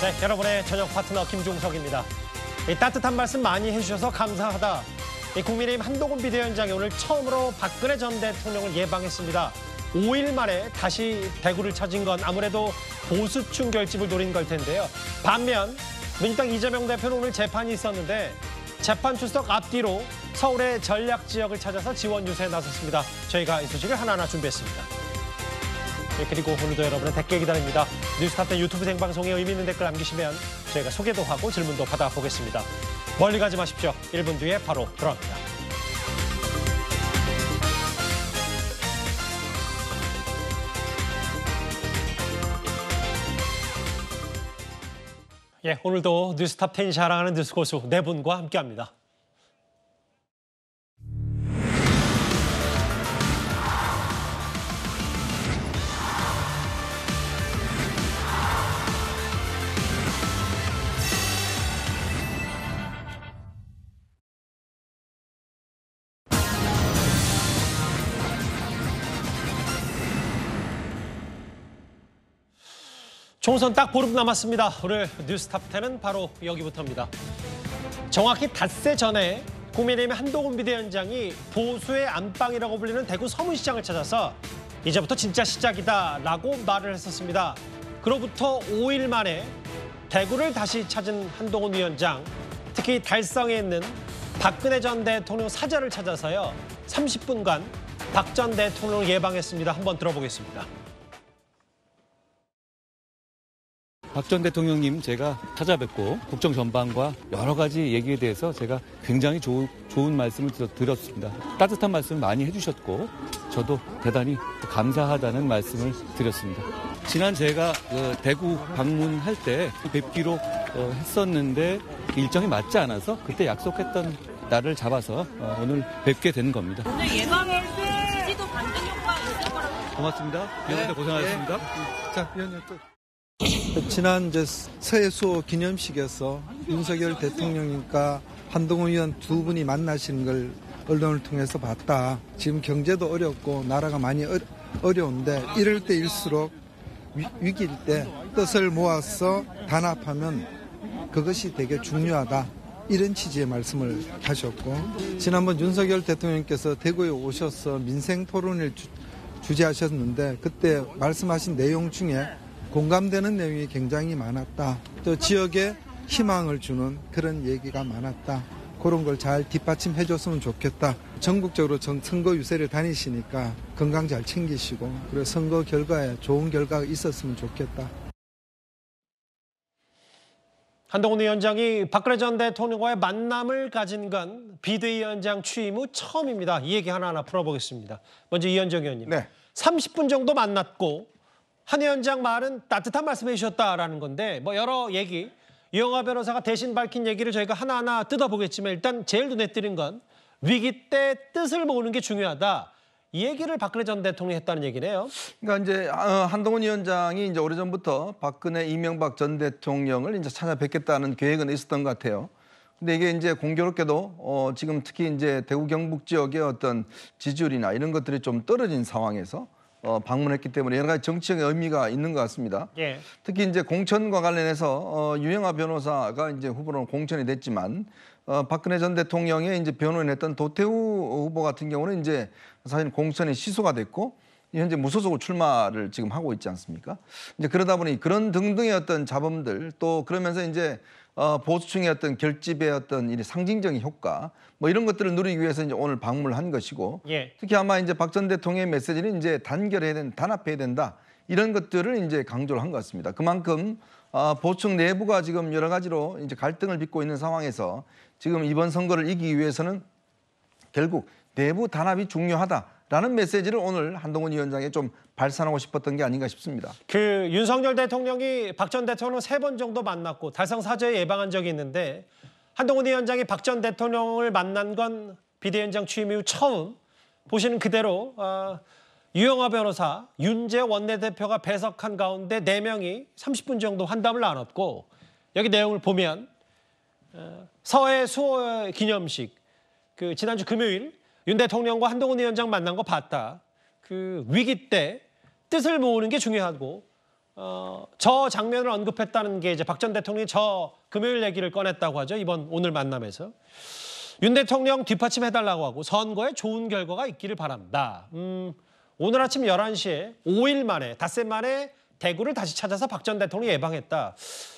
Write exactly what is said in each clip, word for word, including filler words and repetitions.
네, 여러분의 저녁 파트너 김종석입니다. 이 따뜻한 말씀 많이 해주셔서 감사하다. 이 국민의힘 한동훈 비대위원장이 오늘 처음으로 박근혜 전 대통령을 예방했습니다. 오일 만에 다시 대구를 찾은 건 아무래도 보수층 결집을 노린 걸 텐데요. 반면 민주당 이재명 대표는 오늘 재판이 있었는데 재판 출석 앞뒤로 서울의 전략 지역을 찾아서 지원 유세에 나섰습니다. 저희가 이 소식을 하나하나 준비했습니다. 네, 그리고 오늘도 여러분의 댓글 기다립니다. 뉴스타트 유튜브 생방송에 의미 있는 댓글 남기시면 저희가 소개도 하고 질문도 받아보겠습니다. 멀리 가지 마십시오. 일 분 뒤에 바로 돌아옵니다. 예, 오늘도 뉴스탑텐이 자랑하는 뉴스고수 네 분과 함께합니다. 총선 딱 보름 남았습니다. 오늘 뉴스탑텐은 바로 여기부터입니다. 정확히 닷새 전에 국민의힘 한동훈 비대위원장이 보수의 안방이라고 불리는 대구 서문시장을 찾아서 이제부터 진짜 시작이다라고 말을 했었습니다. 그로부터 오일 만에 대구를 다시 찾은 한동훈 위원장, 특히 달성에 있는 박근혜 전 대통령 사저를 찾아서요. 삼십 분간 박 전 대통령을 예방했습니다. 한번 들어보겠습니다. 박 전 대통령님 제가 찾아뵙고 국정 전반과 여러 가지 얘기에 대해서 제가 굉장히 좋은, 좋은 말씀을 드렸습니다. 따뜻한 말씀을 많이 해주셨고 저도 대단히 감사하다는 말씀을 드렸습니다. 지난 제가 대구 방문할 때 뵙기로 했었는데 일정이 맞지 않아서 그때 약속했던 날을 잡아서 오늘 뵙게 된 겁니다. 오늘 예방할 때 지지도 받는 효과가 있을 거라고. 고맙습니다. 위원님들 고생하셨습니다. 네. 자, 위원님 또. 지난 이제 서해수호 기념식에서 윤석열 대통령님과 한동훈 의원 두 분이 만나시는 걸 언론을 통해서 봤다. 지금 경제도 어렵고 나라가 많이 어려운데 이럴 때일수록 위기일 때 뜻을 모아서 단합하면 그것이 되게 중요하다. 이런 취지의 말씀을 하셨고 지난번 윤석열 대통령께서 대구에 오셔서 민생 토론을 주재하셨는데 그때 말씀하신 내용 중에 공감되는 내용이 굉장히 많았다. 또 지역에 희망을 주는 그런 얘기가 많았다. 그런 걸 잘 뒷받침해줬으면 좋겠다. 전국적으로 전 선거 유세를 다니시니까 건강 잘 챙기시고 그리고 선거 결과에 좋은 결과가 있었으면 좋겠다. 한동훈 위원장이 박근혜 전 대통령과의 만남을 가진 건 비대위원장 취임 후 처음입니다. 이 얘기 하나하나 풀어보겠습니다. 먼저 이현정 의원님. 네. 삼십 분 정도 만났고 한 위원장 말은 따뜻한 말씀해 주셨다라는 건데 뭐 여러 얘기, 유영하 변호사가 대신 밝힌 얘기를 저희가 하나하나 뜯어보겠지만 일단 제일 눈에 띄는 건 위기 때 뜻을 모으는 게 중요하다. 이 얘기를 박근혜 전 대통령이 했다는 얘기네요. 그러니까 이제 한동훈 위원장이 이제 오래전부터 박근혜, 이명박 전 대통령을 이제 찾아뵙겠다는 계획은 있었던 것 같아요. 근데 이게 이제 공교롭게도 어 지금 특히 이제 대구 경북 지역의 어떤 지지율이나 이런 것들이 좀 떨어진 상황에서 어, 방문했기 때문에 여러 가지 정치적인 의미가 있는 것 같습니다. 예. 특히 이제 공천과 관련해서 어, 유영하 변호사가 이제 후보로 공천이 됐지만 어, 박근혜 전 대통령의 이제 변호인했던 도태우 후보 같은 경우는 이제 사실 공천이 시소가 됐고 현재 무소속으로 출마를 지금 하고 있지 않습니까? 이제 그러다 보니 그런 등등의 어떤 잡음들 또 그러면서 이제 어, 보수층의 어떤 결집의 어떤 이런 상징적인 효과 뭐 이런 것들을 누리기 위해서 이제 오늘 방문을 한 것이고 예. 특히 아마 이제 박 전 대통령의 메시지는 이제 단결해야 된다, 단합해야 된다 이런 것들을 이제 강조를 한 것 같습니다. 그만큼 어, 보수층 내부가 지금 여러 가지로 이제 갈등을 빚고 있는 상황에서 지금 이번 선거를 이기기 위해서는 결국 내부 단합이 중요하다. 라는 메시지를 오늘 한동훈 위원장에 좀 발산하고 싶었던 게 아닌가 싶습니다. 그 윤석열 대통령이 박 전 대통령 세 번 정도 만났고 달성 사저에 예방한 적이 있는데 한동훈 위원장이 박 전 대통령을 만난 건 비대위원장 취임 이후 처음 보시는 그대로 어, 유영하 변호사, 윤재 원내대표가 배석한 가운데 네 명이 삼십 분 정도 환담을 나눴고 여기 내용을 보면 어, 서해 수호 기념식 그 지난주 금요일 윤 대통령과 한동훈 위원장 만난 거 봤다. 그 위기 때 뜻을 모으는 게 중요하고 어, 저 장면을 언급했다는 게 이제 박 전 대통령이 저 금요일 얘기를 꺼냈다고 하죠. 이번 오늘 만남에서. 윤 대통령 뒷받침해달라고 하고 선거에 좋은 결과가 있기를 바랍니다. 음, 오늘 아침 열한 시에 오 일 만에, 닷새 만에 대구를 다시 찾아서 박 전 대통령이 예방했다.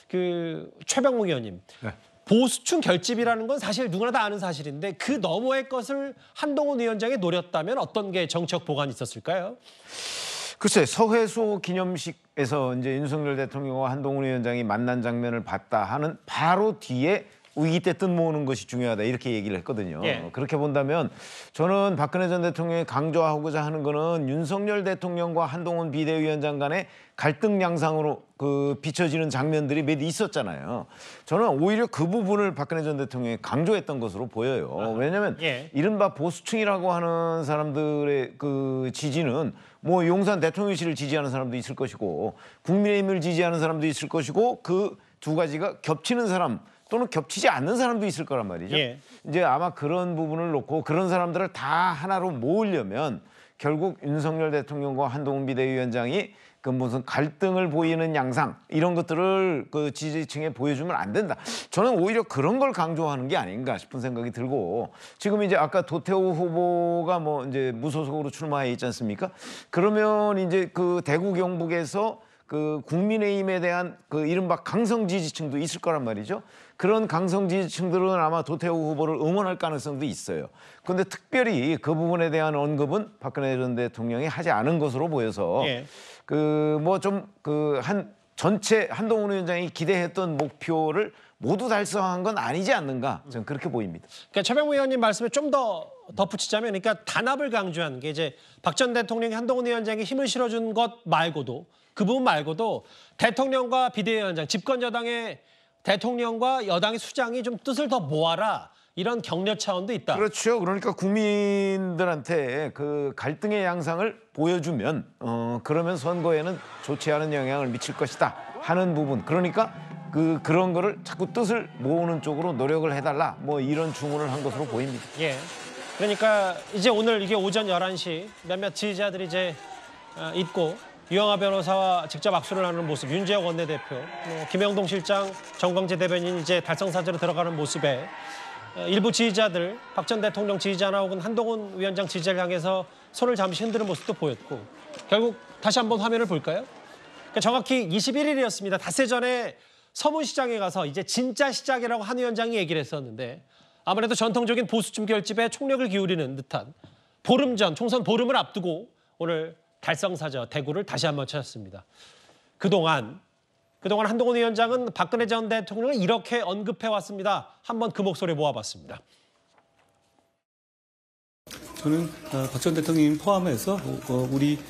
그 최병욱 의원님. 네. 보수층 결집이라는 건 사실 누구나 다 아는 사실인데 그 너머의 것을 한동훈 위원장이 노렸다면 어떤 게 정책 보관이 있었을까요? 글쎄, 서회소 기념식에서 이제 윤석열 대통령과 한동훈 위원장이 만난 장면을 봤다 하는 바로 뒤에 위기 때 뜻 모으는 것이 중요하다 이렇게 얘기를 했거든요. 예. 그렇게 본다면 저는 박근혜 전 대통령이 강조하고자 하는 거는 윤석열 대통령과 한동훈 비대위원장 간의 갈등 양상으로 그 비춰지는 장면들이 몇 있었잖아요. 저는 오히려 그 부분을 박근혜 전 대통령이 강조했던 것으로 보여요. 왜냐하면 예. 이른바 보수층이라고 하는 사람들의 그 지지는 뭐 용산 대통령실을 지지하는 사람도 있을 것이고 국민의힘을 지지하는 사람도 있을 것이고 그 두 가지가 겹치는 사람 또는 겹치지 않는 사람도 있을 거란 말이죠. 예. 이제 아마 그런 부분을 놓고 그런 사람들을 다 하나로 모으려면 결국 윤석열 대통령과 한동훈 비대위원장이 그 무슨 갈등을 보이는 양상 이런 것들을 그 지지층에 보여주면 안 된다. 저는 오히려 그런 걸 강조하는 게 아닌가 싶은 생각이 들고 지금 이제 아까 도태우 후보가 뭐 이제 무소속으로 출마해 있지 않습니까? 그러면 이제 그 대구 경북에서 그 국민의힘에 대한 그 이른바 강성 지지층도 있을 거란 말이죠. 그런 강성 지지층들은 아마 도태우 후보를 응원할 가능성도 있어요. 그런데 특별히 그 부분에 대한 언급은 박근혜 전 대통령이 하지 않은 것으로 보여서 예. 그 뭐 좀 그 한 전체 한동훈 위원장이 기대했던 목표를 모두 달성한 건 아니지 않는가 저는 그렇게 보입니다. 그러니까 최병욱 의원님 말씀에 좀 더 덧붙이자면 그러니까 단합을 강조한 게 이제 박 전 대통령이 한동훈 위원장이 힘을 실어준 것 말고도 그 부분 말고도 대통령과 비대위원장, 집권 여당의 대통령과 여당의 수장이 좀 뜻을 더 모아라. 이런 격려 차원도 있다. 그렇죠. 그러니까 국민들한테 그 갈등의 양상을 보여주면 어, 그러면 선거에는 좋지 않은 영향을 미칠 것이다 하는 부분. 그러니까 그, 그런 거를 자꾸 뜻을 모으는 쪽으로 노력을 해달라. 뭐 이런 주문을 한 것으로 보입니다. 예. 그러니까 이제 오늘 이게 오전 열한 시 몇몇 지지자들이 이제 어, 있고 유영하 변호사와 직접 악수를 하는 모습, 윤재혁 원내대표, 뭐 김영동 실장, 정광재 대변인 이제 달성사제로 들어가는 모습에 일부 지지자들, 박 전 대통령 지지자나 혹은 한동훈 위원장 지지자를 향해서 손을 잠시 흔드는 모습도 보였고 결국 다시 한번 화면을 볼까요? 그러니까 정확히 이십일 일이었습니다. 닷새 전에 서문시장에 가서 이제 진짜 시작이라고 한 위원장이 얘기를 했었는데 아무래도 전통적인 보수층 결집에 총력을 기울이는 듯한 보름 전, 총선 보름을 앞두고 오늘 달성사저 대구를 다시 한번 찾았습니다. 그동안 그동안 한동훈 위원장은 박근혜 전 대통령을 이렇게 언급해왔습니다. 한번 그 목소리 모아봤습니다. 저는 박 전 대통령 포함해서 우리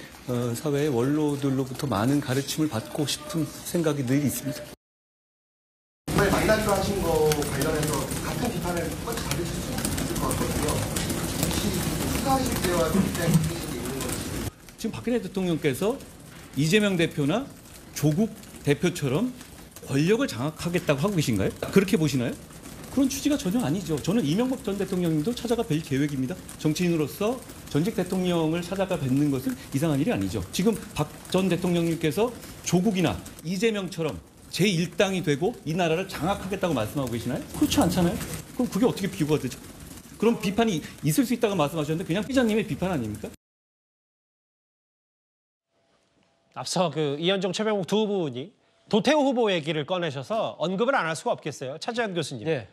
사회의 원로들로부터 많은 가르침을 받고 싶은 생각이 늘 있습니다. 이번에 만나기로 하신 거 관련해서 같은 비판을 똑같이 받으실 수 있을 것 같거든요. 혹시 수사하실 때와 그때 있는 건지. 지금 박근혜 대통령께서 이재명 대표나 조국 대표처럼 권력을 장악하겠다고 하고 계신가요? 그렇게 보시나요? 그런 취지가 전혀 아니죠. 저는 이명박 전 대통령님도 찾아가 뵐 계획입니다. 정치인으로서 전직 대통령을 찾아가 뵙는 것은 이상한 일이 아니죠. 지금 박 전 대통령님께서 조국이나 이재명처럼 제일 당이 되고 이 나라를 장악하겠다고 말씀하고 계시나요? 그렇지 않잖아요. 그럼 그게 어떻게 비교가 되죠? 그럼 비판이 있을 수 있다고 말씀하셨는데 그냥 기자님의 비판 아닙니까? 앞서 그 이현종, 최병욱 두 분이 도태우 후보 얘기를 꺼내셔서 언급을 안 할 수가 없겠어요. 차재현 교수님. 네.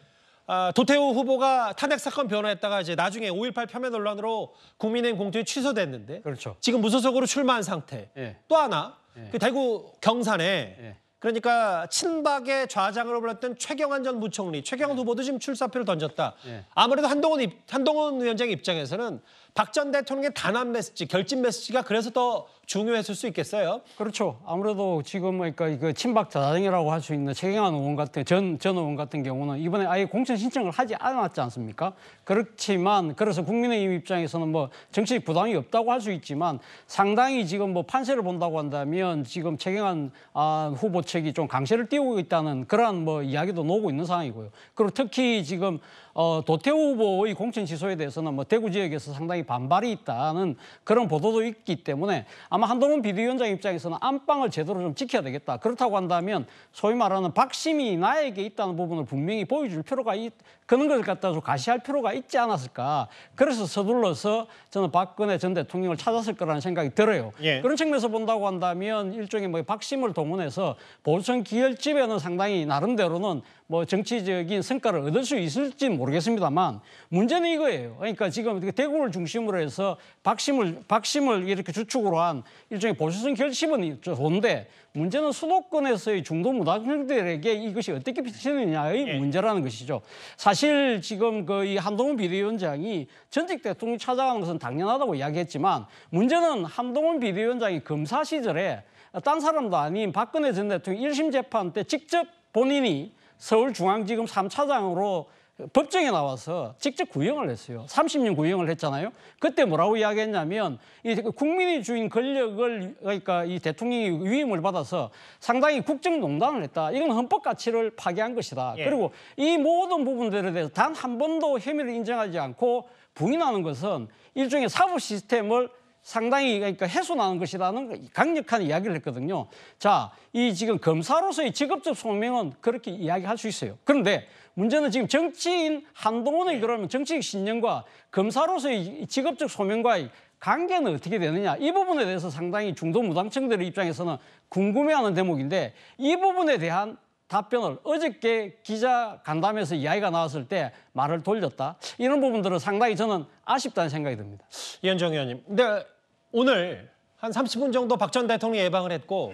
아, 도태우 후보가 탄핵 사건 변호했다가 이제 나중에 오 일팔 폄훼 논란으로 국민의힘 공천이 취소됐는데 그렇죠. 지금 무소속으로 출마한 상태. 네. 또 하나 네. 그 대구 경산에 네. 그러니까 친박의 좌장으로 불렸던 최경환 전 부총리, 최경환 네. 후보도 지금 출사표를 던졌다. 네. 아무래도 한동훈, 입, 한동훈 위원장 입장에서는 박 전 대통령의 단합 메시지, 결집 메시지가 그래서 더 중요했을 수 있겠어요. 그렇죠. 아무래도 지금 그러니까 그 친박 좌장이라고 할 수 있는 최경환 의원 같은 전, 전 의원 같은 경우는 이번에 아예 공천 신청을 하지 않았지 않습니까? 그렇지만 그래서 국민의힘 입장에서는 뭐 정치적 부담이 없다고 할 수 있지만 상당히 지금 뭐 판세를 본다고 한다면 지금 최경환 아, 후보 책이 좀 강세를 띄우고 있다는 그런 뭐 이야기도 나오고 있는 상황이고요. 그리고 특히 지금 어, 도태우 후보의 공천 취소에 대해서는 뭐 대구 지역에서 상당히 상당히 반발이 있다는 그런 보도도 있기 때문에 아마 한동훈 비대위원장 입장에서는 안방을 제대로 좀 지켜야 되겠다. 그렇다고 한다면 소위 말하는 박심이 나에게 있다는 부분을 분명히 보여줄 필요가 있, 그런 걸 갖다 좀 가시할 필요가 있지 않았을까. 그래서 서둘러서 저는 박근혜 전 대통령을 찾았을 거라는 생각이 들어요. 예. 그런 측면에서 본다고 한다면 일종의 뭐 박심을 동원해서 보수층 기열집에는 상당히 나름대로는 뭐 정치적인 성과를 얻을 수 있을지 모르겠습니다만 문제는 이거예요. 그러니까 지금 대구를 중심으로 해서 박심을 박심을 이렇게 주축으로 한 일종의 보수층 결집은 좋은데 문제는 수도권에서의 중도 무당층들에게 이것이 어떻게 비치느냐의 예. 문제라는 것이죠. 사실 지금 그 이 한동훈 비대위원장이 전직 대통령 찾아가는 것은 당연하다고 이야기했지만 문제는 한동훈 비대위원장이 검사 시절에 딴 사람도 아닌 박근혜 전 대통령 일심 재판 때 직접 본인이 서울중앙지검 삼 차장으로 법정에 나와서 직접 구형을 했어요. 삼십 년 구형을 했잖아요. 그때 뭐라고 이야기했냐면 이 국민이 주인 권력을 그러니까 이 대통령이 위임을 받아서 상당히 국정농단을 했다. 이건 헌법 가치를 파괴한 것이다. 예. 그리고 이 모든 부분들에 대해서 단 한 번도 혐의를 인정하지 않고 부인하는 것은 일종의 사법 시스템을 상당히 그러니까 훼손하는 것이라는 강력한 이야기를 했거든요. 자, 이 지금 검사로서의 직업적 소명은 그렇게 이야기할 수 있어요. 그런데 문제는 지금 정치인 한동훈의 그러면 정치적 신념과 검사로서의 직업적 소명과의 관계는 어떻게 되느냐. 이 부분에 대해서 상당히 중도 무당층들의 입장에서는 궁금해하는 대목인데 이 부분에 대한 답변을 어저께 기자 간담회에서 이야기가 나왔을 때 말을 돌렸다. 이런 부분들은 상당히 저는 아쉽다는 생각이 듭니다. 이현정 의원님, 근데 오늘 한 삼십 분 정도 박 전 대통령이 예방을 했고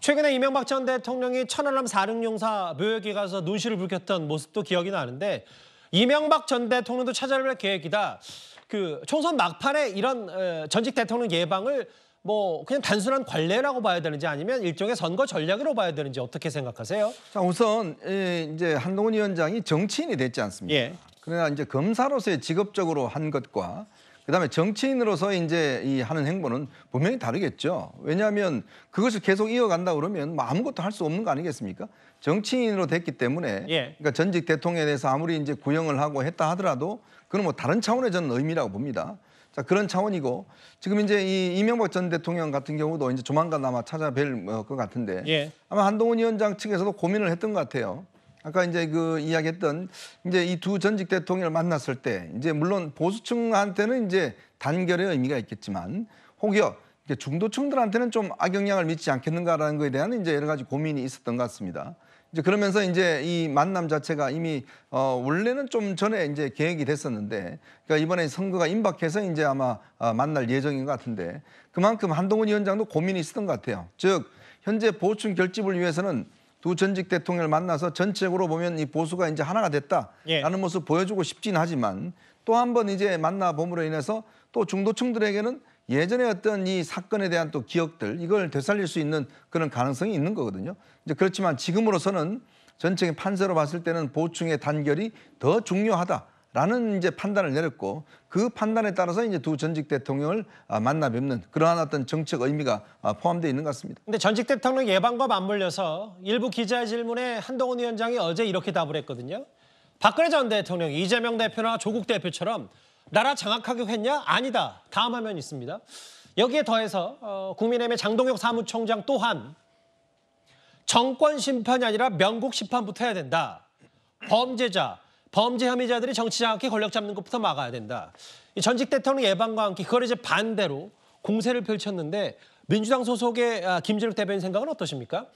최근에 이명박 전 대통령이 천안함 사륙용사 묘역에 가서 눈시를 붉혔던 모습도 기억이 나는데 이명박 전 대통령도 찾아뵐 계획이다. 그 총선 막판에 이런 전직 대통령 예방을 뭐 그냥 단순한 관례라고 봐야 되는지 아니면 일종의 선거 전략으로 봐야 되는지 어떻게 생각하세요? 자, 우선 이제 한동훈 위원장이 정치인이 됐지 않습니까? 예. 그러나 이제 검사로서의 직업적으로 한 것과 그다음에 정치인으로서 이제 이 하는 행보는 분명히 다르겠죠. 왜냐하면 그것을 계속 이어간다 그러면 뭐 아무것도 할 수 없는 거 아니겠습니까? 정치인으로 됐기 때문에 예. 그러니까 전직 대통령에 대해서 아무리 이제 구형을 하고 했다 하더라도 그건 뭐 다른 차원의 저는 의미라고 봅니다. 자, 그런 차원이고 지금 이제 이 이명박 전 대통령 같은 경우도 이제 조만간 아마 찾아뵐 것 같은데 예. 아마 한동훈 위원장 측에서도 고민을 했던 것 같아요. 아까 이제 그 이야기했던 이제 이 두 전직 대통령을 만났을 때 이제 물론 보수층한테는 이제 단결의 의미가 있겠지만 혹여 중도층들한테는 좀 악영향을 미치지 않겠는가라는 것에 대한 이제 여러 가지 고민이 있었던 것 같습니다. 이제 그러면서 이제 이 만남 자체가 이미 어 원래는 좀 전에 이제 계획이 됐었는데 그러니까 이번에 선거가 임박해서 이제 아마 어 만날 예정인 것 같은데 그만큼 한동훈 위원장도 고민이 있었던 것 같아요. 즉 현재 보수층 결집을 위해서는 두 전직 대통령을 만나서 전체적으로 보면 이 보수가 이제 하나가 됐다라는 예. 모습 보여주고 싶진 하지만 또 한 번 이제 만나봄으로 인해서 또 중도층들에게는 예전에 어떤 이 사건에 대한 또 기억들 이걸 되살릴 수 있는 그런 가능성이 있는 거거든요. 이제 그렇지만 지금으로서는 전체적인 판세로 봤을 때는 보충의 단결이 더 중요하다라는 이제 판단을 내렸고 그 판단에 따라서 이제 두 전직 대통령을 만나 뵙는 그러한 어떤 정책 의미가 포함되어 있는 것 같습니다. 근데 전직 대통령 예방과 맞물려서 일부 기자의 질문에 한동훈 위원장이 어제 이렇게 답을 했거든요. 박근혜 전 대통령, 이재명 대표나 조국 대표처럼 나라 장악하기로 했냐? 아니다. 다음 화면 있습니다. 여기에 더해서 어, 국민의힘의 장동혁 사무총장 또한 정권 심판이 아니라 명국 심판부터 해야 된다. 범죄자, 범죄 혐의자들이 정치 장악해 권력 잡는 것부터 막아야 된다. 이 전직 대통령 예방과 함께 그걸 이제 반대로 공세를 펼쳤는데 민주당 소속의 아, 김진욱 대변인 생각은 어떠십니까?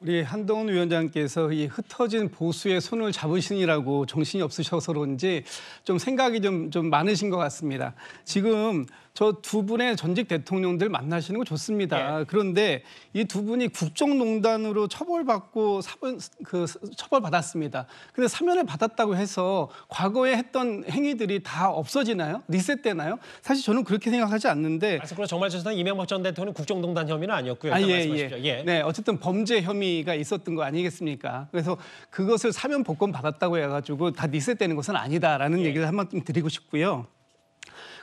우리 한동훈 위원장께서 이 흩어진 보수의 손을 잡으시느라고 정신이 없으셔서 그런지 좀 생각이 좀, 좀 많으신 것 같습니다. 지금 저 두 분의 전직 대통령들 만나시는 거 좋습니다. 예. 그런데 이 두 분이 국정농단으로 처벌받고 사면, 그, 처벌받았습니다. 근데 사면을 받았다고 해서 과거에 했던 행위들이 다 없어지나요? 리셋되나요? 사실 저는 그렇게 생각하지 않는데. 아, 그럼 정말 죄송한 이명박 전 대통령 국정농단 혐의는 아니었고요. 아, 예, 예. 예. 네, 어쨌든 범죄 혐의가 있었던 거 아니겠습니까? 그래서 그것을 사면 복권 받았다고 해가지고 다 리셋되는 것은 아니다라는 예. 얘기를 한 번 드리고 싶고요.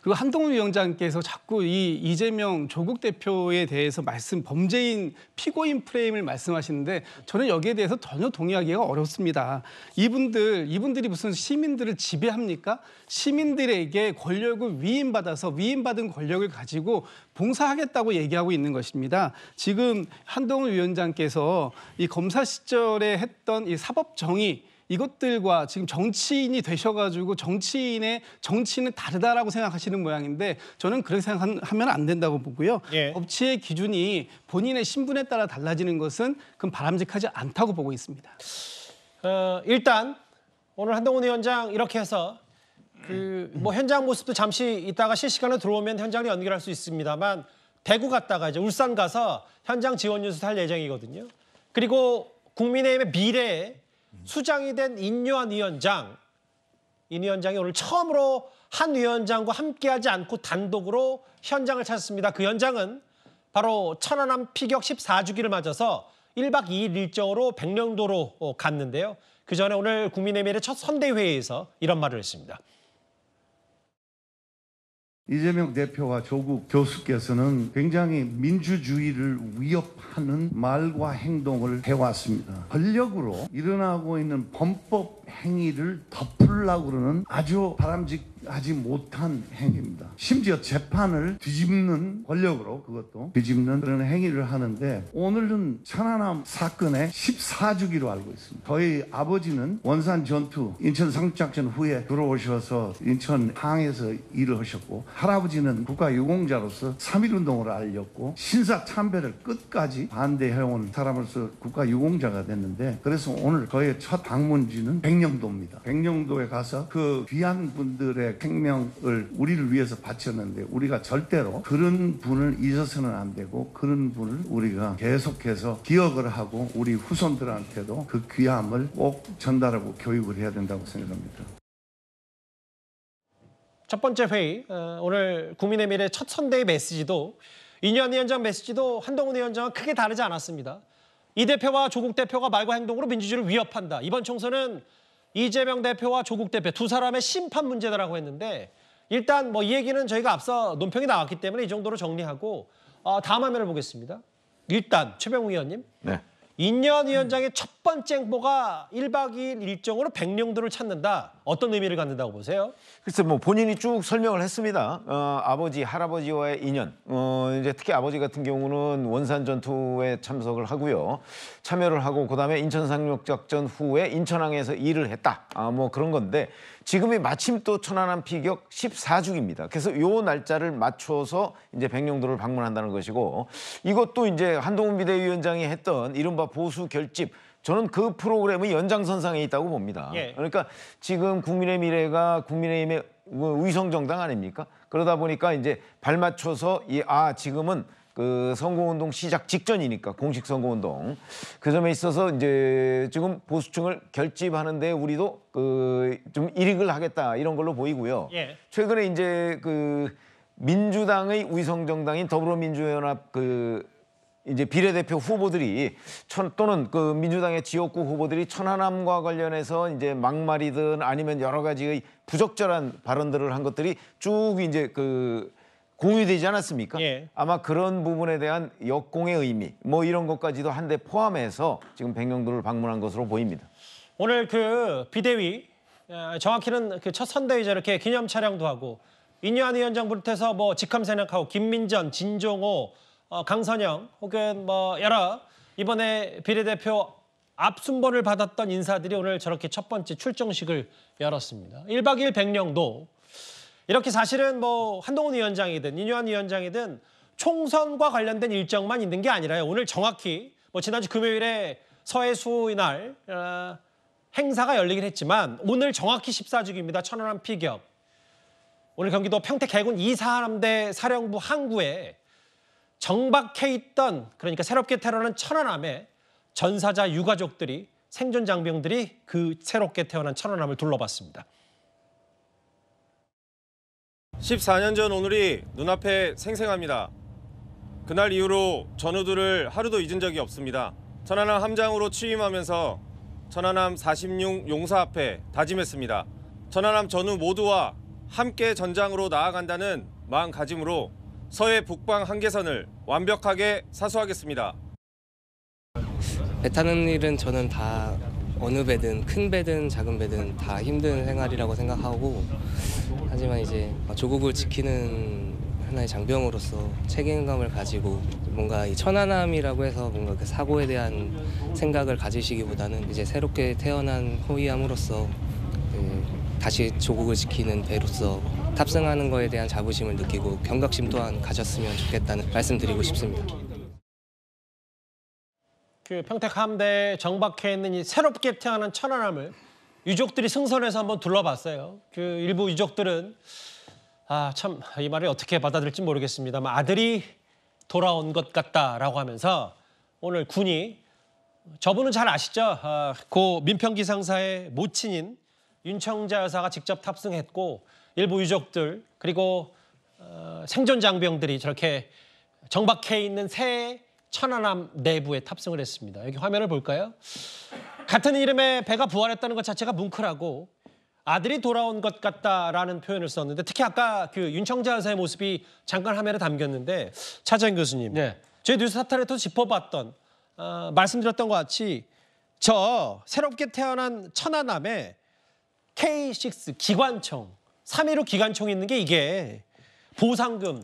그리고 한동훈 위원장께서 자꾸 이 이재명 조국 대표에 대해서 말씀, 범죄인, 피고인 프레임을 말씀하시는데 저는 여기에 대해서 전혀 동의하기가 어렵습니다. 이분들, 이분들이 무슨 시민들을 지배합니까? 시민들에게 권력을 위임받아서 위임받은 권력을 가지고 봉사하겠다고 얘기하고 있는 것입니다. 지금 한동훈 위원장께서 이 검사 시절에 했던 이 사법 정의, 이것들과 지금 정치인이 되셔가지고 정치인의 정치는 다르다라고 생각하시는 모양인데 저는 그렇게 생각하면 안 된다고 보고요. 예. 법치의 기준이 본인의 신분에 따라 달라지는 것은 그건 바람직하지 않다고 보고 있습니다. 어, 일단 오늘 한동훈 위원장 이렇게 해서 그 뭐 현장 모습도 잠시 이따가 실시간으로 들어오면 현장에 연결할 수 있습니다만 대구 갔다가 이제 울산 가서 현장 지원 연수를 할 예정이거든요. 그리고 국민의힘의 미래에 수장이 된 인요한 위원장, 인 위원장이 오늘 처음으로 한 위원장과 함께하지 않고 단독으로 현장을 찾았습니다. 그 현장은 바로 천안함 피격 십사 주기를 맞아서 일 박 이 일 일정으로 백령도로 갔는데요. 그 전에 오늘 국민의힘의 첫 선대회의에서 이런 말을 했습니다. 이재명 대표와 조국 교수께서는 굉장히 민주주의를 위협하는 말과 행동을 해왔습니다. 권력으로 일어나고 있는 범법 행위를 덮으려고 그러는 아주 바람직하지 못한 행위입니다. 심지어 재판을 뒤집는 권력으로 그것도 뒤집는 그런 행위를 하는데 오늘은 천안함 사건의 십사 주기로 알고 있습니다. 저희 아버지는 원산 전투, 인천 상륙작전 후에 들어오셔서 인천 항에서 일을 하셨고 할아버지는 국가유공자로서 삼일 운동을 알렸고 신사참배를 끝까지 반대해온 사람으로서 국가유공자가 됐는데 그래서 오늘 저의 첫 방문지는 백령도입니다. 백령도에 가서 그 귀한 분들의 생명을 우리를 위해서 바쳤는데 우리가 절대로 그런 분을 잊어서는 안 되고 그런 분을 우리가 계속해서 기억을 하고 우리 후손들한테도 그 귀함을 꼭 전달하고 교육을 해야 된다고 생각합니다. 첫 번째 회의, 오늘 국민의 미래 첫 선대의 메시지도 인요한 위원장 메시지도 한동훈 위원장은 크게 다르지 않았습니다. 이 대표와 조국 대표가 말과 행동으로 민주주의를 위협한다. 이번 총선은 이재명 대표와 조국 대표 두 사람의 심판 문제다라고 했는데 일단 뭐 이 얘기는 저희가 앞서 논평이 나왔기 때문에 이 정도로 정리하고 어, 다음 화면을 보겠습니다. 일단 최병욱 의원님. 네. 인요한 위원장의 음. 첫 번째 행보가 일 박 이 일 일정으로 백령도를 찾는다. 어떤 의미를 갖는다고 보세요? 글쎄 뭐 본인이 쭉 설명을 했습니다. 어, 아버지, 할아버지와의 인연. 어, 이제 특히 아버지 같은 경우는 원산 전투에 참석을 하고요. 참여를 하고 그다음에 인천 상륙작전 후에 인천항에서 일을 했다. 아, 뭐 그런 건데 지금이 마침 또 천안함 피격 십사 주기입니다. 그래서 요 날짜를 맞춰서 이제 백령도를 방문한다는 것이고 이것도 이제 한동훈 비대위원장이 했던 이른바 보수 결집 저는 그 프로그램의 연장선상에 있다고 봅니다. 예. 그러니까 지금 국민의 미래가 국민의힘의 위성정당 아닙니까? 그러다 보니까 이제 발맞춰서 이 아 지금은 그 선거운동 시작 직전이니까 공식 선거운동 그 점에 있어서 이제 지금 보수층을 결집하는데 우리도 그 좀 일익을 하겠다 이런 걸로 보이고요. 예. 최근에 이제 그 민주당의 위성정당인 더불어민주연합 그 이제 비례대표 후보들이 천, 또는 그 민주당의 지역구 후보들이 천안함과 관련해서 이제 막말이든 아니면 여러 가지의 부적절한 발언들을 한 것들이 쭉 이제 그 공유되지 않았습니까? 예. 아마 그런 부분에 대한 역공의 의미 뭐 이런 것까지도 한데 포함해서 지금 백령도를 방문한 것으로 보입니다. 오늘 그 비대위 정확히는 그 첫 선대위 저렇게 기념 촬영도 하고 인요한 위원장 비롯해서 뭐 직함생략하고 김민전, 진종호 어, 강선영 혹은 뭐 여러 이번에 비례대표 앞순번을 받았던 인사들이 오늘 저렇게 첫 번째 출정식을 열었습니다. 일 박 이 일 백령도 이렇게 사실은 뭐 한동훈 위원장이든 인요한 위원장이든 총선과 관련된 일정만 있는 게 아니라요. 오늘 정확히 뭐 지난주 금요일에 서해수의 날 어, 행사가 열리긴 했지만 오늘 정확히 십사 주기입니다. 천안함 피격. 오늘 경기도 평택 해군 이사함대 사령부 항구에 정박해 있던 그러니까 새롭게 태어난 천안함에 전사자 유가족들이 생존 장병들이 그 새롭게 태어난 천안함을 둘러봤습니다. 십사 년 전 오늘이 눈앞에 생생합니다. 그날 이후로 전우들을 하루도 잊은 적이 없습니다. 천안함 함장으로 취임하면서 천안함 사십육 용사 앞에 다짐했습니다. 천안함 전우 모두와 함께 전장으로 나아간다는 마음가짐으로 서해 북방 한계선을 완벽하게 사수하겠습니다. 배 타는 일은 저는 다 어느 배든 큰 배든 작은 배든 다 힘든 생활이라고 생각하고, 하지만 이제 조국을 지키는 하나의 장병으로서 책임감을 가지고 뭔가 이 천안함이라고 해서 뭔가 그 사고에 대한 생각을 가지시기보다는 이제 새롭게 태어난 호위함으로서 다시 조국을 지키는 배로서 탑승하는 거에 대한 자부심을 느끼고 경각심 또한 가졌으면 좋겠다는 말씀드리고 싶습니다. 그 평택 함대에 정박해 있는 이 새롭게 태어난 천안함을 유족들이 승선해서 한번 둘러봤어요. 그 일부 유족들은 아, 참 이 말을 어떻게 받아들일지 모르겠습니다만 아들이 돌아온 것 같다라고 하면서 오늘 군이 저분은 잘 아시죠? 아, 고 민평기 상사의 모친인 윤청자 여사가 직접 탑승했고 일부 유족들 그리고 어, 생존 장병들이 저렇게 정박해 있는 새 천안함 내부에 탑승을 했습니다. 여기 화면을 볼까요? 같은 이름의 배가 부활했다는 것 자체가 뭉클하고 아들이 돌아온 것 같다라는 표현을 썼는데 특히 아까 그 윤청자 여사의 모습이 잠깐 화면에 담겼는데 차재형 교수님, 네. 저희 뉴스 사타리에서 짚어봤던 어, 말씀드렸던 것 같이 저 새롭게 태어난 천안함에 케이 육 기관총, 삼 일오 기관총이 있는 게 이게 보상금,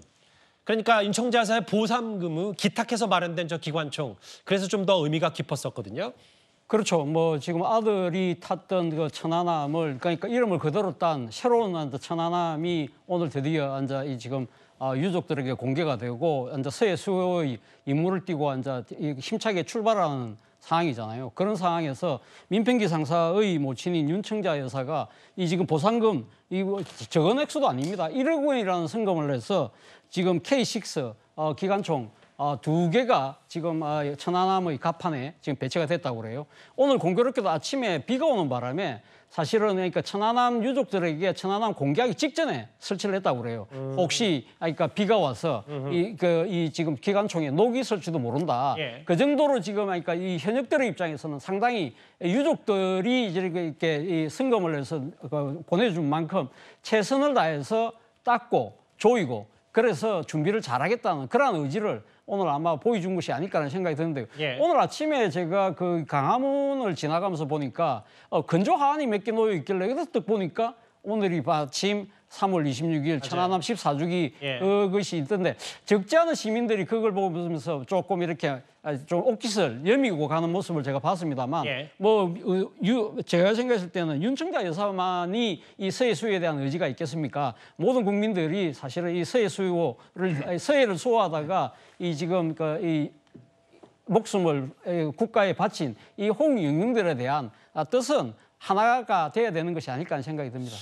그러니까 윤청자 여사의 보상금을 기탁해서 마련된 저 기관총, 그래서 좀 더 의미가 깊었었거든요. 그렇죠. 뭐 지금 아들이 탔던 그 천안함을 그러니까 이름을 그대로 딴 새로운 천안함이 오늘 드디어 앉아 이 지금 유족들에게 공개가 되고 앉아 서해 수호의 임무를 띄고 앉아 힘차게 출발하는 상황이잖아요. 그런 상황에서 민평기 상사의 모친인 윤청자 여사가 이 지금 보상금 이 적은 액수도 아닙니다. 일억 원이라는 성금을 해서 지금 케이 육 어, 기관총 어, 두 개가 지금 어, 천안함의 갑판에 지금 배치가 됐다고 그래요. 오늘 공교롭게도 아침에 비가 오는 바람에 사실은 그러니까 천안함 유족들에게 천안함 공개하기 직전에 설치를 했다고 그래요. 음. 혹시 그러니까 비가 와서 이, 그, 이 지금 기관총에 녹이 있을지도 모른다. 예. 그 정도로 지금 그러니까 이 현역들의 입장에서는 상당히 유족들이 이렇게 이 승검을 해서 보내준 만큼 최선을 다해서 닦고 조이고 그래서 준비를 잘하겠다는 그런 의지를 오늘 아마 보여준 것이 아닐까라는 생각이 드는데요. 예. 오늘 아침에 제가 그 강화문을 지나가면서 보니까 어, 건조하안이 몇 개 놓여 있길래 그래서 딱 보니까 오늘이 마침 삼월 이십육일 천안함 십사 주기 예. 어, 것이 있던데 적지 않은 시민들이 그걸 보면서 조금 이렇게 좀 옷깃을 여미고 가는 모습을 제가 봤습니다만 예. 뭐 유, 제가 생각했을 때는 윤청자 여사만이 이 서해 수호에 대한 의지가 있겠습니까? 모든 국민들이 사실은 이 서해 수호를 서해를 수호하다가 이 지금 그 이 목숨을 국가에 바친 이 호국영웅들에 대한 뜻은 하나가 돼야 되는 것이 아닐까 하는 생각이 듭니다.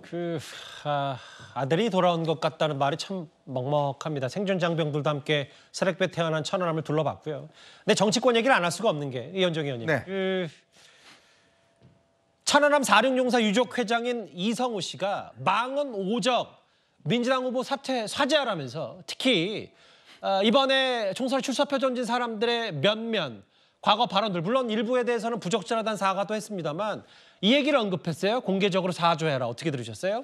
그 아, 아들이 돌아온 것 같다는 말이 참 먹먹합니다. 생존 장병들도 함께 새롭게 태어난 천안함을 둘러봤고요. 근데 정치권 얘기를 안 할 수가 없는 게 이현정 의원님. 네. 그 천안함 사륙 용사 유족 회장인 이성우 씨가 망언 오적 민주당 후보 사퇴 사죄하라면서 특히 어, 이번에 총선 출사표 던진 사람들의 몇몇 과거 발언들, 물론 일부에 대해서는 부적절하다는 사과도 했습니다만 이 얘기를 언급했어요. 공개적으로 사죄해라. 어떻게 들으셨어요?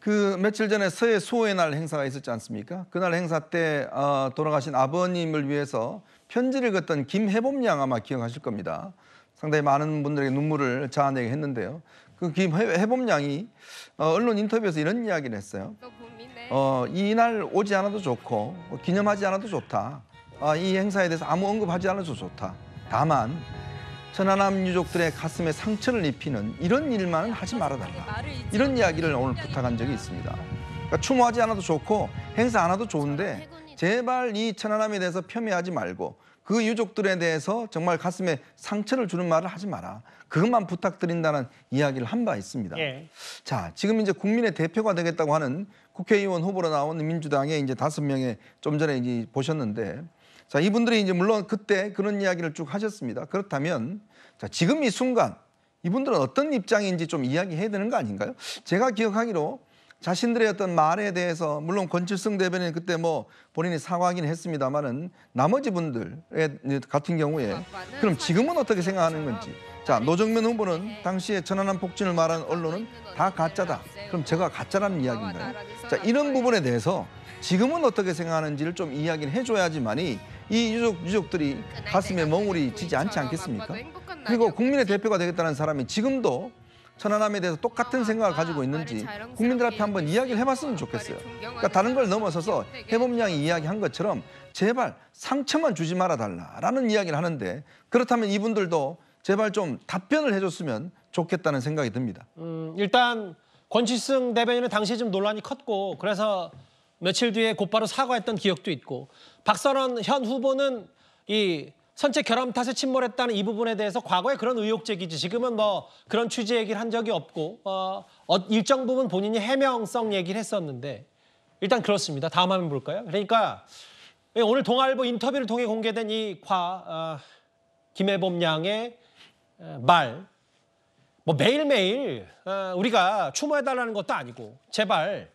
그 며칠 전에 서해 수호의 날 행사가 있었지 않습니까? 그날 행사 때 어, 돌아가신 아버님을 위해서 편지를 긋던 김혜봄 양 아마 기억하실 겁니다. 상당히 많은 분들에게 눈물을 자아내게 했는데요. 그 김혜봄 양이 어, 언론 인터뷰에서 이런 이야기를 했어요. 어, 이날 오지 않아도 좋고 기념하지 않아도 좋다. 어, 이 행사에 대해서 아무 언급하지 않아도 좋다. 다만 천안함 유족들의 가슴에 상처를 입히는 이런 일만은 하지 말아달라. 이런 이야기를 오늘 부탁한 적이 있습니다. 그러니까 추모하지 않아도 좋고 행사 안 해도 좋은데 제발 이 천안함에 대해서 폄훼하지 말고 그 유족들에 대해서 정말 가슴에 상처를 주는 말을 하지 마라. 그것만 부탁드린다는 이야기를 한 바 있습니다. 예. 자, 지금 이제 국민의 대표가 되겠다고 하는 국회의원 후보로 나온 민주당의 이제 다섯 명의 좀 전에 이제 보셨는데 자, 이분들이 이제 물론 그때 그런 이야기를 쭉 하셨습니다. 그렇다면 자, 지금 이 순간 이분들은 어떤 입장인지 좀 이야기해야 되는 거 아닌가요? 제가 기억하기로 자신들의 어떤 말에 대해서 물론 권철성 대변인 그때 뭐 본인이 사과하긴 했습니다만은 나머지 분들 같은 경우에 그럼 지금은 어떻게 생각하는 건지. 자, 노정면 후보는 당시에 천안함 폭진을 말한 언론은 다 가짜다. 그럼 제가 가짜라는 이야기인가요? 자, 이런 부분에 대해서 지금은 어떻게 생각하는지를 좀 이야기를 해줘야지만이 이 유족, 유족들이 가슴에 멍울이 지지 않지 않겠습니까? 그리고 국민의 대표가 되겠다는 사람이 지금도 천안함에 대해서 똑같은 생각을 가지고 있는지 국민들 앞에 한번 이야기를 해봤으면 좋겠어요. 그러니까 다른 걸 넘어서서 혜범 양이 이야기한 것처럼 제발 상처만 주지 말아달라라는 이야기를 하는데 그렇다면 이분들도 제발 좀 답변을 해줬으면 좋겠다는 생각이 듭니다. 음, 일단 권칠승 대변인은 당시에 좀 논란이 컸고 그래서 며칠 뒤에 곧바로 사과했던 기억도 있고 박선원 현 후보는 이 선체 결함 탓에 침몰했다는 이 부분에 대해서 과거에 그런 의혹 제기지 지금은 뭐 그런 취지 얘기를 한 적이 없고 어, 일정 부분 본인이 해명성 얘기를 했었는데 일단 그렇습니다. 다음 화면 볼까요? 그러니까 오늘 동아일보 인터뷰를 통해 공개된 이 과 어, 김혜봄 양의 말 뭐 매일매일 어, 우리가 추모해달라는 것도 아니고 제발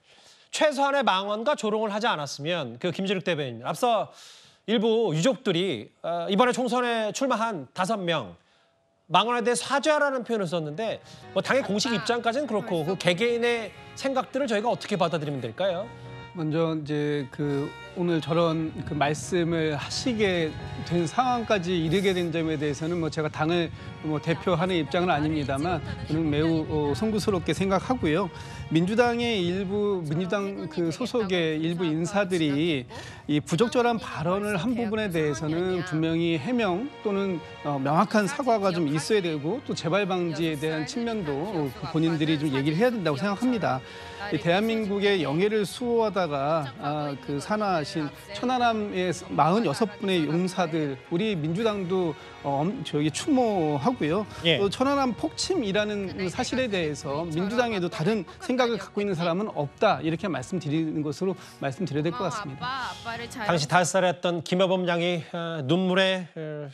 최소한의 망언과 조롱을 하지 않았으면 그 김진욱 대변인 앞서 일부 유족들이 이번에 총선에 출마한 다섯 명 망언에 대해 사죄하라는 표현을 썼는데 뭐 당의 공식 입장까지는 그렇고 그 개개인의 생각들을 저희가 어떻게 받아들이면 될까요? 먼저 이제 그 오늘 저런 그 말씀을 하시게 된 상황까지 이르게 된 점에 대해서는 뭐 제가 당을 뭐 대표하는 입장은 아닙니다만 저는 매우 어, 송구스럽게 생각하고요. 민주당의 일부 민주당 그 소속의 일부 인사들이 이 부적절한 발언을 한 부분에 대해서는 분명히 해명 또는 어, 명확한 사과가 좀 있어야 되고 또 재발 방지에 대한 측면도 본인들이 좀 얘기를 해야 된다고 생각합니다. 이 대한민국의 영예를 수호하다가 아, 그 산하하신 천안함의 사십육 분의 용사들 우리 민주당도 어, 저기 추모하고요. 예. 또 천안함 폭침이라는 사실에 대해서 민주당에도 다른 생각을 갖고 있는 사람은 없다 이렇게 말씀드리는 것으로 말씀드려야 될 것 같습니다. 당시 다섯 살에 했던 김혜범 양이 어, 눈물의 어,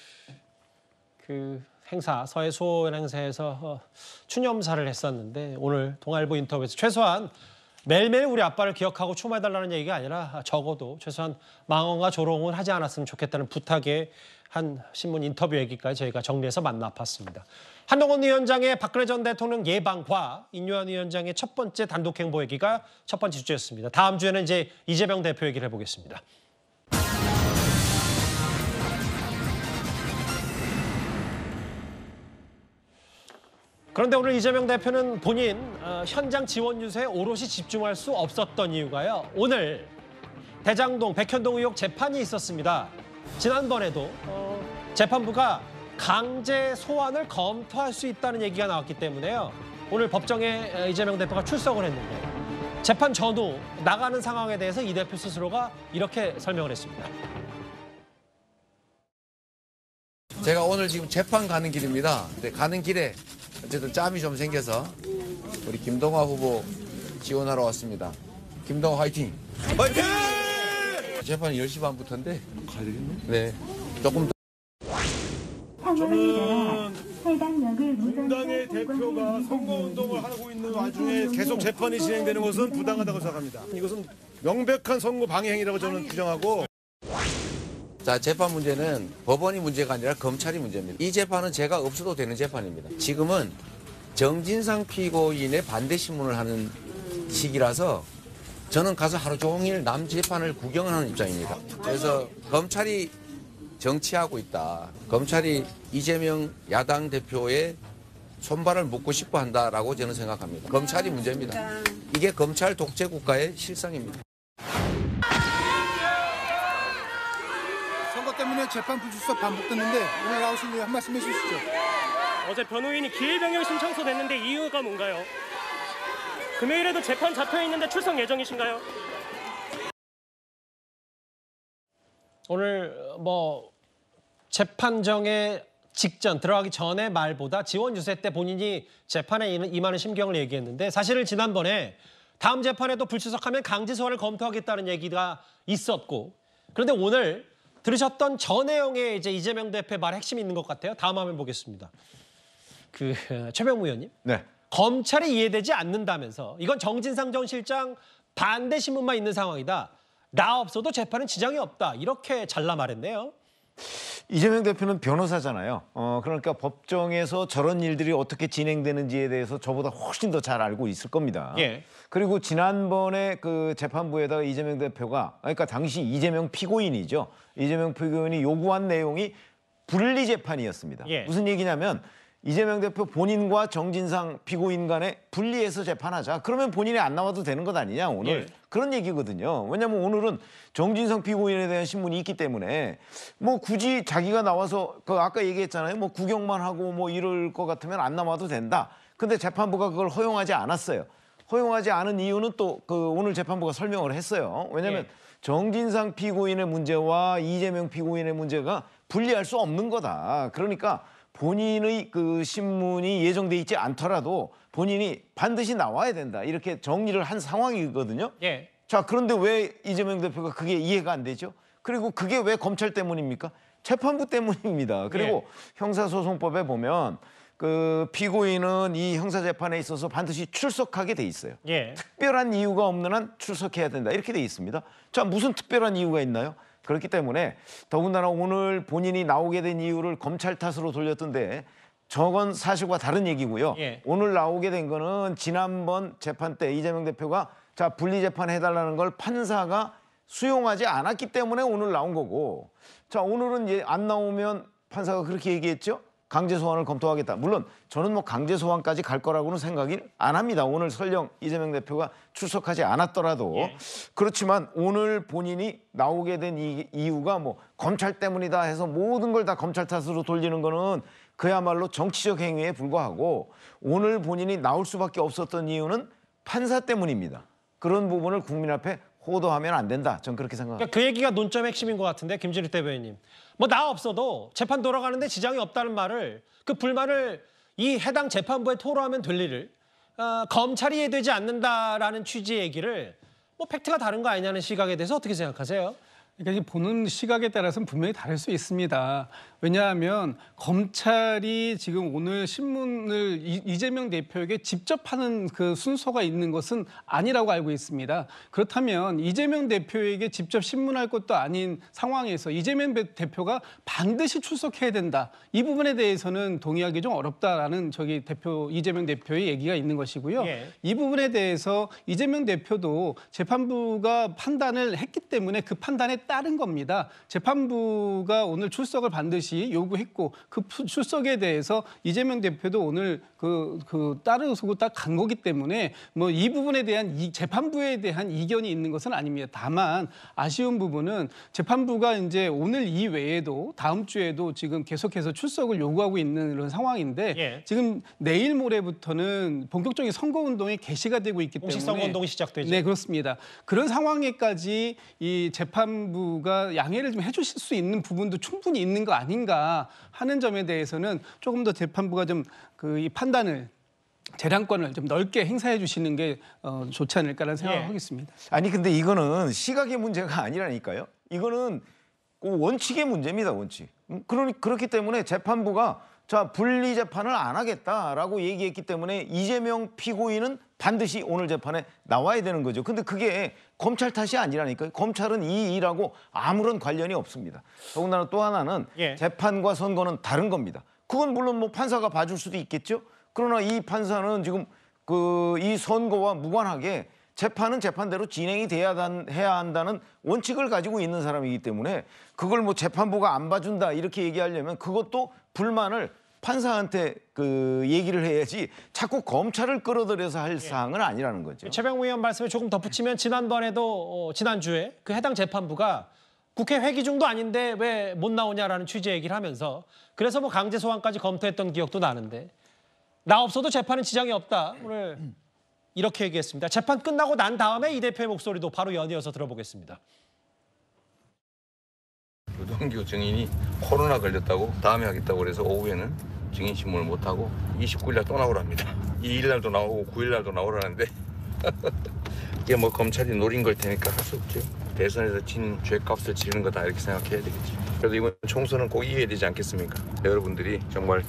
그 행사 서해 수호연 행사에서 어, 추념사를 했었는데 오늘 동아일보 인터뷰에서 최소한 매일매일 우리 아빠를 기억하고 추모해달라는 얘기가 아니라 적어도 최소한 망언과 조롱을 하지 않았으면 좋겠다는 부탁에 한 신문 인터뷰 얘기까지 저희가 정리해서 만나봤습니다. 한동훈 위원장의 박근혜 전 대통령 예방과 인요한 위원장의 첫 번째 단독 행보 얘기가 첫 번째 주제였습니다. 다음 주에는 이제 이재명 대표 얘기를 해보겠습니다. 그런데 오늘 이재명 대표는 본인 어, 현장 지원 유세에 오롯이 집중할 수 없었던 이유가요. 오늘 대장동, 백현동 의혹 재판이 있었습니다. 지난번에도 어, 재판부가 강제 소환을 검토할 수 있다는 얘기가 나왔기 때문에요. 오늘 법정에 이재명 대표가 출석을 했는데 재판 전후 나가는 상황에 대해서 이 대표 스스로가 이렇게 설명을 했습니다. 제가 오늘 지금 재판 가는 길입니다. 근데 가는 길에 어쨌든 짬이 좀 생겨서 우리 김동화 후보 지원하러 왔습니다. 김동화 화이팅! 화이팅! 재판이 열 시 반부터인데 가야 되겠네? 네. 조금 더. 저는 공당의 대표가 선거운동을 하고 있는 와중에 계속 재판이 진행되는 것은 부당하다고 생각합니다. 이것은 명백한 선거 방해행위라고 저는 규정하고 자, 재판 문제는 법원이 문제가 아니라 검찰이 문제입니다. 이 재판은 제가 없어도 되는 재판입니다. 지금은 정진상 피고인의 반대 신문을 하는 시기라서 저는 가서 하루 종일 남 재판을 구경하는 입장입니다. 그래서 검찰이 정치하고 있다. 검찰이 이재명 야당 대표의 손발을 묶고 싶어 한다라고 저는 생각합니다. 검찰이 문제입니다. 이게 검찰 독재 국가의 실상입니다. 때문에 재판 불출석 반복됐는데 오늘 나오신 분이 한 말씀 해주시죠. 어제 변호인이 기일변경 신청서 냈는데 이유가 뭔가요? 금요일에도 재판 잡혀 있는데 출석 예정이신가요? 오늘 뭐 재판정에 직전 들어가기 전에 말보다 지원 유세 때 본인이 재판에 임하는 심경을 얘기했는데 사실은 지난번에 다음 재판에도 불출석하면 강제 소환을 검토하겠다는 얘기가 있었고 그런데 오늘 들으셨던 전 내용의 이제 이재명 대표의 말의 핵심이 있는 것 같아요. 다음 화면 보겠습니다. 그 최병욱 의원님. 네. 검찰이 이해되지 않는다면서 이건 정진상 전 실장 반대 신문만 있는 상황이다. 나 없어도 재판은 지장이 없다. 이렇게 잘라 말했네요. 이재명 대표는 변호사잖아요. 어, 그러니까 법정에서 저런 일들이 어떻게 진행되는지에 대해서 저보다 훨씬 더 잘 알고 있을 겁니다. 예. 그리고 지난번에 그 재판부에다가 이재명 대표가, 그러니까 당시 이재명 피고인이죠. 이재명 피고인이 요구한 내용이 분리 재판이었습니다. 예. 무슨 얘기냐면 이재명 대표 본인과 정진상 피고인 간에 분리해서 재판하자. 그러면 본인이 안 나와도 되는 것 아니냐, 오늘. 예. 그런 얘기거든요. 왜냐하면 오늘은 정진상 피고인에 대한 신문이 있기 때문에 뭐 굳이 자기가 나와서 그 아까 얘기했잖아요. 뭐 구경만 하고 뭐 이럴 것 같으면 안 나와도 된다. 근데 재판부가 그걸 허용하지 않았어요. 허용하지 않은 이유는 또 그 오늘 재판부가 설명을 했어요. 왜냐하면 예. 정진상 피고인의 문제와 이재명 피고인의 문제가 분리할 수 없는 거다. 그러니까 본인의 그 신문이 예정돼 있지 않더라도 본인이 반드시 나와야 된다. 이렇게 정리를 한 상황이거든요. 예. 자, 그런데 왜 이재명 대표가 그게 이해가 안 되죠? 그리고 그게 왜 검찰 때문입니까? 재판부 때문입니다. 그리고 예. 형사소송법에 보면 그 피고인은 이 형사재판에 있어서 반드시 출석하게 돼 있어요. 예. 특별한 이유가 없는 한 출석해야 된다. 이렇게 돼 있습니다. 자, 무슨 특별한 이유가 있나요? 그렇기 때문에 더군다나 오늘 본인이 나오게 된 이유를 검찰 탓으로 돌렸던데 저건 사실과 다른 얘기고요. 예. 오늘 나오게 된 거는 지난번 재판 때 이재명 대표가 자 분리 재판해달라는 걸 판사가 수용하지 않았기 때문에 오늘 나온 거고 자 오늘은 안 나오면 판사가 그렇게 얘기했죠. 강제 소환을 검토하겠다. 물론 저는 뭐 강제 소환까지 갈 거라고는 생각이 안 합니다. 오늘 설령 이재명 대표가 출석하지 않았더라도. 예. 그렇지만 오늘 본인이 나오게 된 이, 이유가 뭐 검찰 때문이다 해서 모든 걸 다 검찰 탓으로 돌리는 거는 그야말로 정치적 행위에 불과하고 오늘 본인이 나올 수밖에 없었던 이유는 판사 때문입니다. 그런 부분을 국민 앞에 호도하면 안 된다. 전 그렇게 생각합니다. 그러니까 그 얘기가 논점의 핵심인 것 같은데 김진욱 대변인님. 뭐 나 없어도 재판 돌아가는데 지장이 없다는 말을 그 불만을 이 해당 재판부에 토로하면 될 일을 어, 검찰이 이해되지 않는다라는 취지의 얘기를 뭐 팩트가 다른 거 아니냐는 시각에 대해서 어떻게 생각하세요? 그러니까 보는 시각에 따라서는 분명히 다를 수 있습니다. 왜냐하면 검찰이 지금 오늘 신문을 이재명 대표에게 직접 하는 그 순서가 있는 것은 아니라고 알고 있습니다. 그렇다면 이재명 대표에게 직접 신문할 것도 아닌 상황에서 이재명 대표가 반드시 출석해야 된다. 이 부분에 대해서는 동의하기 좀 어렵다라는 저기 대표 이재명 대표의 얘기가 있는 것이고요. 예. 이 부분에 대해서 이재명 대표도 재판부가 판단을 했기 때문에 그 판단에 따른 겁니다. 재판부가 오늘 출석을 반드시 요구했고 그 출석에 대해서 이재명 대표도 오늘 그, 그 따르고 딱 간 거기 때문에 뭐 이 부분에 대한 이 재판부에 대한 이견이 있는 것은 아닙니다. 다만 아쉬운 부분은 재판부가 이제 오늘 이외에도 다음 주에도 지금 계속해서 출석을 요구하고 있는 이런 상황인데 예. 지금 내일 모레부터는 본격적인 선거운동이 개시가 되고 있기 때문에 공식 선거운동이 시작되죠. 네, 그렇습니다. 그런 상황에까지 이 재판 부가 양해를 좀 해주실 수 있는 부분도 충분히 있는 거 아닌가 하는 점에 대해서는 조금 더 재판부가 좀 그 이 판단을 재량권을 좀 넓게 행사해 주시는 게 어, 좋지 않을까라는 생각을 예. 하겠습니다. 아니 근데 이거는 시각의 문제가 아니라니까요. 이거는 원칙의 문제입니다, 원칙. 그러니 그렇기 때문에 재판부가 자 분리 재판을 안 하겠다라고 얘기했기 때문에 이재명 피고인은 반드시 오늘 재판에 나와야 되는 거죠. 근데 그게 검찰 탓이 아니라니까요. 검찰은 이 일하고 아무런 관련이 없습니다. 더군다나 또 하나는 예. 재판과 선거는 다른 겁니다. 그건 물론 뭐 판사가 봐줄 수도 있겠죠. 그러나 이 판사는 지금 그 이 선거와 무관하게 재판은 재판대로 진행이 돼야 단, 해야 한다는 원칙을 가지고 있는 사람이기 때문에 그걸 뭐 재판부가 안 봐준다 이렇게 얘기하려면 그것도 불만을 판사한테 그 얘기를 해야지 자꾸 검찰을 끌어들여서 할 예. 사항은 아니라는 거죠. 최병욱 의원 말씀에 조금 덧붙이면 지난번에도 어, 지난주에 그 해당 재판부가 국회 회기 중도 아닌데 왜 못 나오냐라는 취지의 얘기를 하면서 그래서 뭐 강제 소환까지 검토했던 기억도 나는데 나 없어도 재판은 지장이 없다. 오늘 이렇게 얘기했습니다. 재판 끝나고 난 다음에 이 대표의 목소리도 바로 연이어서 들어보겠습니다. 유동규 증인이 코로나 걸렸다고 다음에 하겠다고 그래서 오후에는 증인 신문을 못하고 이십구일 날 또 나오랍니다. 이일 날도 나오고 구일 날도 나오라는데 이게 뭐 검찰이 노린 걸 테니까 할 수 없죠. 대선에서 진 죄값을 지르는 거다 이렇게 생각해야 되겠지. 그래도 이번 총선은 꼭 이겨야 되지 않겠습니까? 여러분들이 정말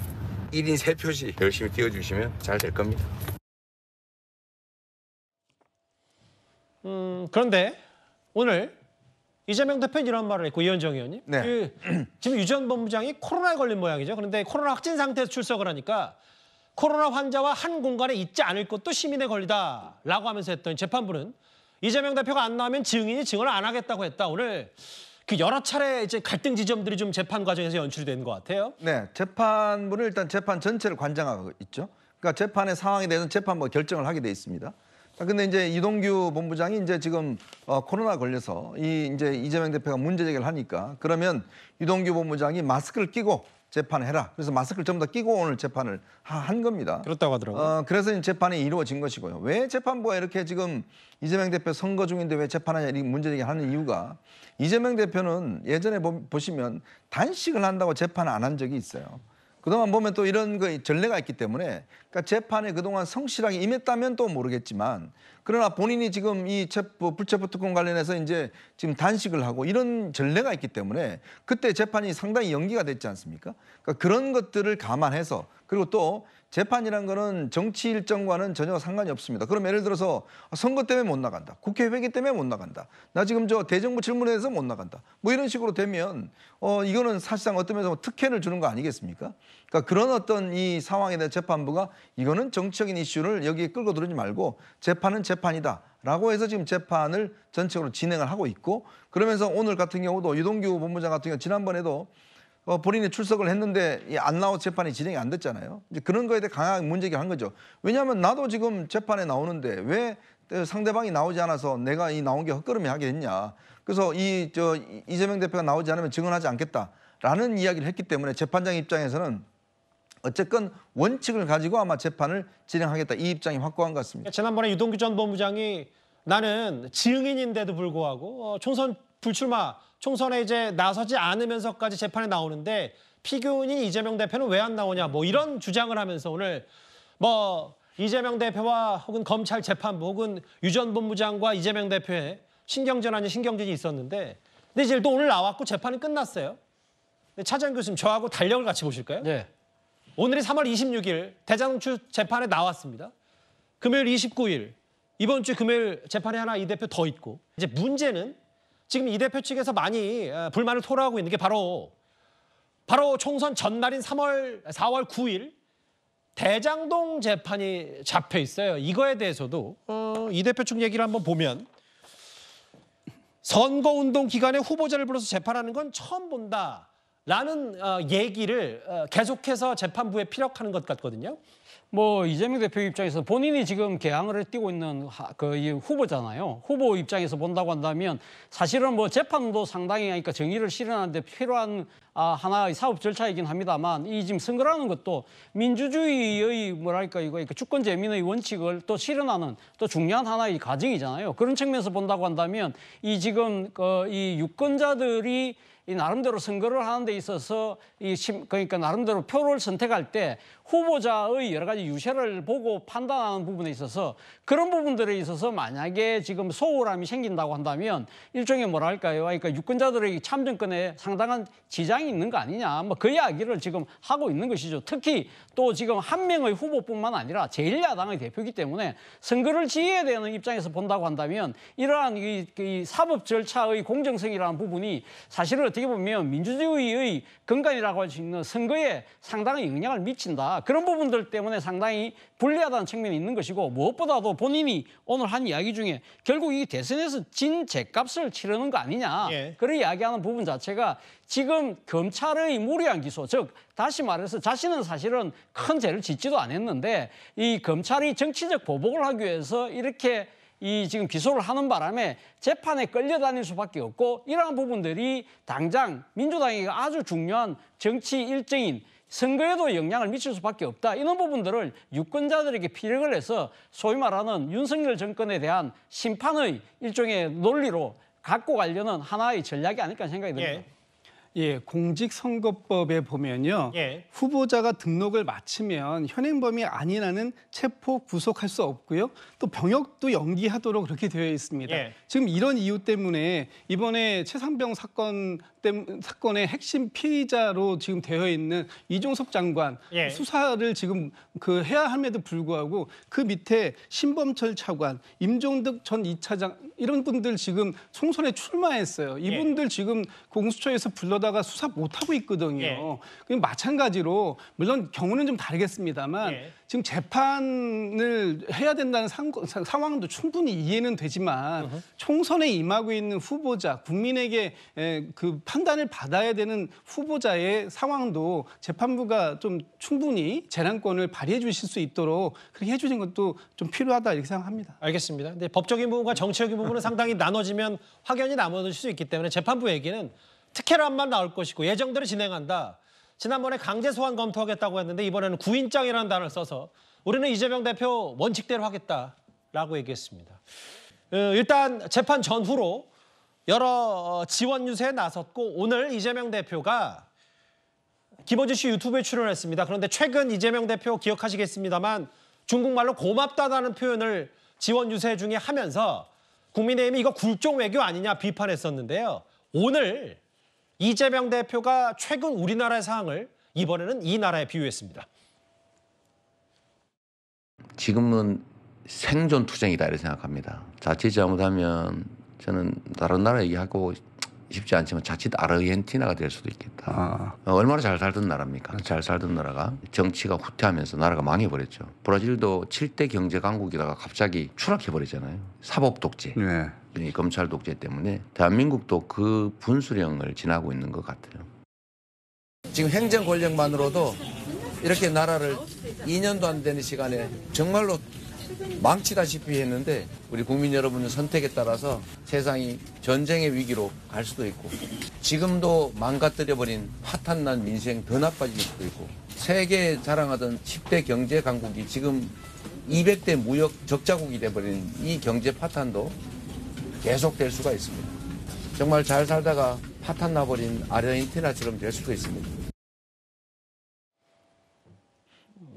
일인 세 표씩 열심히 뛰어주시면 잘 될 겁니다. 음, 그런데 오늘 이재명 대표는 이런 말을 했고, 이현정 의원님. 네. 그, 지금 유전 본부장이 코로나에 걸린 모양이죠. 그런데 코로나 확진 상태에서 출석을 하니까 코로나 환자와 한 공간에 있지 않을 것도 시민의 권리다라고 하면서 했던 재판부는 이재명 대표가 안 나오면 증인이 증언을 안 하겠다고 했다. 오늘 그 여러 차례 이제 갈등 지점들이 좀 재판 과정에서 연출이 된 것 같아요. 네, 재판부는 일단 재판 전체를 관장하고 있죠. 그러니까 재판의 상황에 대해서 재판부가 결정을 하게 돼 있습니다. 근데 이제 이동규 본부장이 이제 지금 어, 코로나 걸려서 이 이제 이재명 대표가 문제 제기를 하니까 그러면 이동규 본부장이 마스크를 끼고 재판해라. 그래서 마스크를 전부 다 끼고 오늘 재판을 한 겁니다. 그렇다고 하더라고요. 어, 그래서 재판이 이루어진 것이고요. 왜 재판부가 이렇게 지금 이재명 대표 선거 중인데 왜 재판하냐 이 문제를 하는 이유가 이재명 대표는 예전에 보, 보시면 단식을 한다고 재판을 안 한 적이 있어요. 그동안 보면 또 이런 거 전례가 있기 때문에 그러니까 재판에 그동안 성실하게 임했다면 또 모르겠지만 그러나 본인이 지금 이 불체포 특권 관련해서 이제 지금 단식을 하고 이런 전례가 있기 때문에 그때 재판이 상당히 연기가 됐지 않습니까? 그러니까 그런 것들을 감안해서 그리고 또 재판이란 거는 정치 일정과는 전혀 상관이 없습니다. 그럼 예를 들어서 선거 때문에 못 나간다. 국회 회기 때문에 못 나간다. 나 지금 저 대정부 질문에서 못 나간다. 뭐 이런 식으로 되면 어 이거는 사실상 어떤 면에서 특혜를 주는 거 아니겠습니까? 그러니까 그런 어떤 이 상황에 대해 재판부가 이거는 정치적인 이슈를 여기에 끌고 들어오지 말고 재판은 재판이다. 라고 해서 지금 재판을 전적으로 진행을 하고 있고 그러면서 오늘 같은 경우도 유동규 본부장 같은 경우 지난번에도 어, 본인이 출석을 했는데 안 나오 재판이 진행이 안 됐잖아요. 이제 그런 거에 대해 강하게 문제기를 한 거죠. 왜냐하면 나도 지금 재판에 나오는데 왜 상대방이 나오지 않아서 내가 이 나온 게 헛걸음이 하게 됐냐. 그래서 이 저 이재명 대표가 나오지 않으면 증언하지 않겠다라는 이야기를 했기 때문에 재판장 입장에서는 어쨌건 원칙을 가지고 아마 재판을 진행하겠다 이 입장이 확고한 것 같습니다. 지난번에 유동규 전 본부장이 나는 증인인데도 불구하고 어, 총선 불출마 총선에 이제 나서지 않으면서까지 재판에 나오는데 피고인인 이재명 대표는 왜 안 나오냐 뭐 이런 주장을 하면서 오늘 뭐 이재명 대표와 혹은 검찰 재판부 혹은 유 전 본부장과 이재명 대표의 신경전 아닌 신경전이 있었는데 근데 이제 또 오늘 나왔고 재판이 끝났어요. 근데 차재현 교수님 저하고 달력을 같이 보실까요? 네. 오늘이 삼월 이십육일 대장동추 재판에 나왔습니다. 금요일 이십구일 이번 주 금요일 재판에 하나 이 대표 더 있고 이제 문제는 지금 이 대표 측에서 많이 불만을 토로하고 있는 게 바로 바로 총선 전날인 사월 구일 대장동 재판이 잡혀 있어요. 이거에 대해서도 어, 이 대표 측 얘기를 한번 보면 선거운동 기간에 후보자를 불러서 재판하는 건 처음 본다라는 어, 얘기를 어, 계속해서 재판부에 피력하는 것 같거든요. 뭐 이재명 대표 입장에서 본인이 지금 개항을 띄고 있는 그 이 후보잖아요. 후보 입장에서 본다고 한다면 사실은 뭐 재판도 상당히 하니까 정의를 실현하는데 필요한 아, 하나의 사업 절차이긴 합니다만 이 지금 선거라는 것도 민주주의의 뭐랄까 이거 주권 재민의 원칙을 또 실현하는 또 중요한 하나의 과정이잖아요. 그런 측면에서 본다고 한다면 이 지금 어, 이 유권자들이 이 나름대로 선거를 하는 데 있어서 이 심, 그러니까 나름대로 표를 선택할 때 후보자의 여러 가지 유세를 보고 판단하는 부분에 있어서 그런 부분들에 있어서 만약에 지금 소홀함이 생긴다고 한다면 일종의 뭐랄까요? 그러니까 유권자들의 참정권에 상당한 지장이 있는 거 아니냐. 뭐 그 이야기를 지금 하고 있는 것이죠. 특히 또 지금 한 명의 후보뿐만 아니라 제일 야당의 대표이기 때문에 선거를 지휘해야 되는 입장에서 본다고 한다면 이러한 이, 이 사법 절차의 공정성이라는 부분이 사실은 어떻게 보면 민주주의의 근간이라고 할 수 있는 선거에 상당히 영향을 미친다. 그런 부분들 때문에 상당히 불리하다는 측면이 있는 것이고 무엇보다도 본인이 오늘 한 이야기 중에 결국 이 대선에서 진 죗값을 치르는 거 아니냐. 예. 그런 이야기하는 부분 자체가 지금 검찰의 무리한 기소, 즉 다시 말해서 자신은 사실은 큰 죄를 짓지도 않았는데 이 검찰이 정치적 보복을 하기 위해서 이렇게 이 지금 기소를 하는 바람에 재판에 끌려다닐 수밖에 없고 이러한 부분들이 당장 민주당이 아주 중요한 정치 일정인 선거에도 영향을 미칠 수밖에 없다. 이런 부분들을 유권자들에게 피력을 해서 소위 말하는 윤석열 정권에 대한 심판의 일종의 논리로 갖고 가려는 하나의 전략이 아닐까 생각이 듭니다. 예. 예, 공직선거법에 보면요. 예. 후보자가 등록을 마치면 현행범이 아니라는 체포 구속할 수 없고요. 또 병역도 연기하도록 그렇게 되어 있습니다. 예. 지금 이런 이유 때문에 이번에 최상병 사건 때문에 사건의 핵심 피의자로 지금 되어 있는 이종섭 장관 예. 수사를 지금 그 해야 함에도 불구하고 그 밑에 신범철 차관, 임종득 전 이 차장 이런 분들 지금 총선에 출마했어요. 이분들 예. 지금 공수처에서 불러다 수사 못하고 있거든요. 예. 그럼 마찬가지로 물론 경우는 좀 다르겠습니다만 예. 지금 재판을 해야 된다는 상, 상황도 충분히 이해는 되지만 으흠. 총선에 임하고 있는 후보자, 국민에게 에, 그 판단을 받아야 되는 후보자의 상황도 재판부가 좀 충분히 재량권을 발휘해 주실 수 있도록 그렇게 해주신 것도 좀 필요하다 이렇게 생각합니다. 알겠습니다. 근데 법적인 부분과 정치적인 부분은 상당히 나눠지면 확연히 나눠질 수 있기 때문에 재판부 얘기는 특혜란만 나올 것이고 예정대로 진행한다. 지난번에 강제 소환 검토하겠다고 했는데 이번에는 구인장이라는 단어를 써서 우리는 이재명 대표 원칙대로 하겠다라고 얘기했습니다. 일단 재판 전후로 여러 지원 유세에 나섰고 오늘 이재명 대표가 김어준 씨 유튜브에 출연했습니다. 그런데 최근 이재명 대표 기억하시겠습니다만 중국말로 고맙다라는 표현을 지원 유세 중에 하면서 국민의힘이 이거 굴종 외교 아니냐 비판했었는데요. 오늘 이재명 대표가 최근 우리나라의 상황을 이번에는 이 나라에 비유했습니다. 지금은 생존 투쟁이다 이렇게 생각합니다. 자칫 잘못하면 저는 다른 나라 얘기하고 싶지 않지만 자칫 아르헨티나가 될 수도 있겠다. 아. 얼마나 잘 살던 나라입니까? 그렇죠. 잘 살던 나라가 정치가 후퇴하면서 나라가 망해버렸죠. 브라질도 칠 대 경제 강국이다가 갑자기 추락해버리잖아요. 사법 독재. 네. 검찰 독재 때문에 대한민국도 그 분수령을 지나고 있는 것 같아요. 지금 행정 권력만으로도 이렇게 나라를 이 년도 안 되는 시간에 정말로 망치다시피 했는데 우리 국민 여러분의 선택에 따라서 세상이 전쟁의 위기로 갈 수도 있고 지금도 망가뜨려버린 파탄 난 민생 더 나빠질 수도 있고 세계에 자랑하던 십 대 경제 강국이 지금 이백 대 무역 적자국이 돼버린 이 경제 파탄도 계속될 수가 있습니다. 정말 잘 살다가 파탄 나버린 아르헨티나처럼 될 수도 있습니다.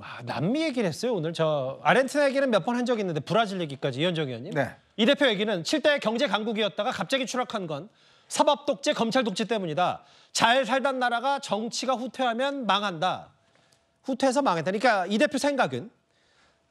아, 남미 얘기를 했어요 오늘. 저 아르헨티나 얘기는 몇 번 한 적이 있는데 브라질 얘기까지 이현정 의원님. 네. 이 대표 얘기는 칠 대 경제 강국이었다가 갑자기 추락한 건 사법 독재, 검찰 독재 때문이다. 잘 살던 나라가 정치가 후퇴하면 망한다. 후퇴해서 망했다. 그러니까 이 대표 생각은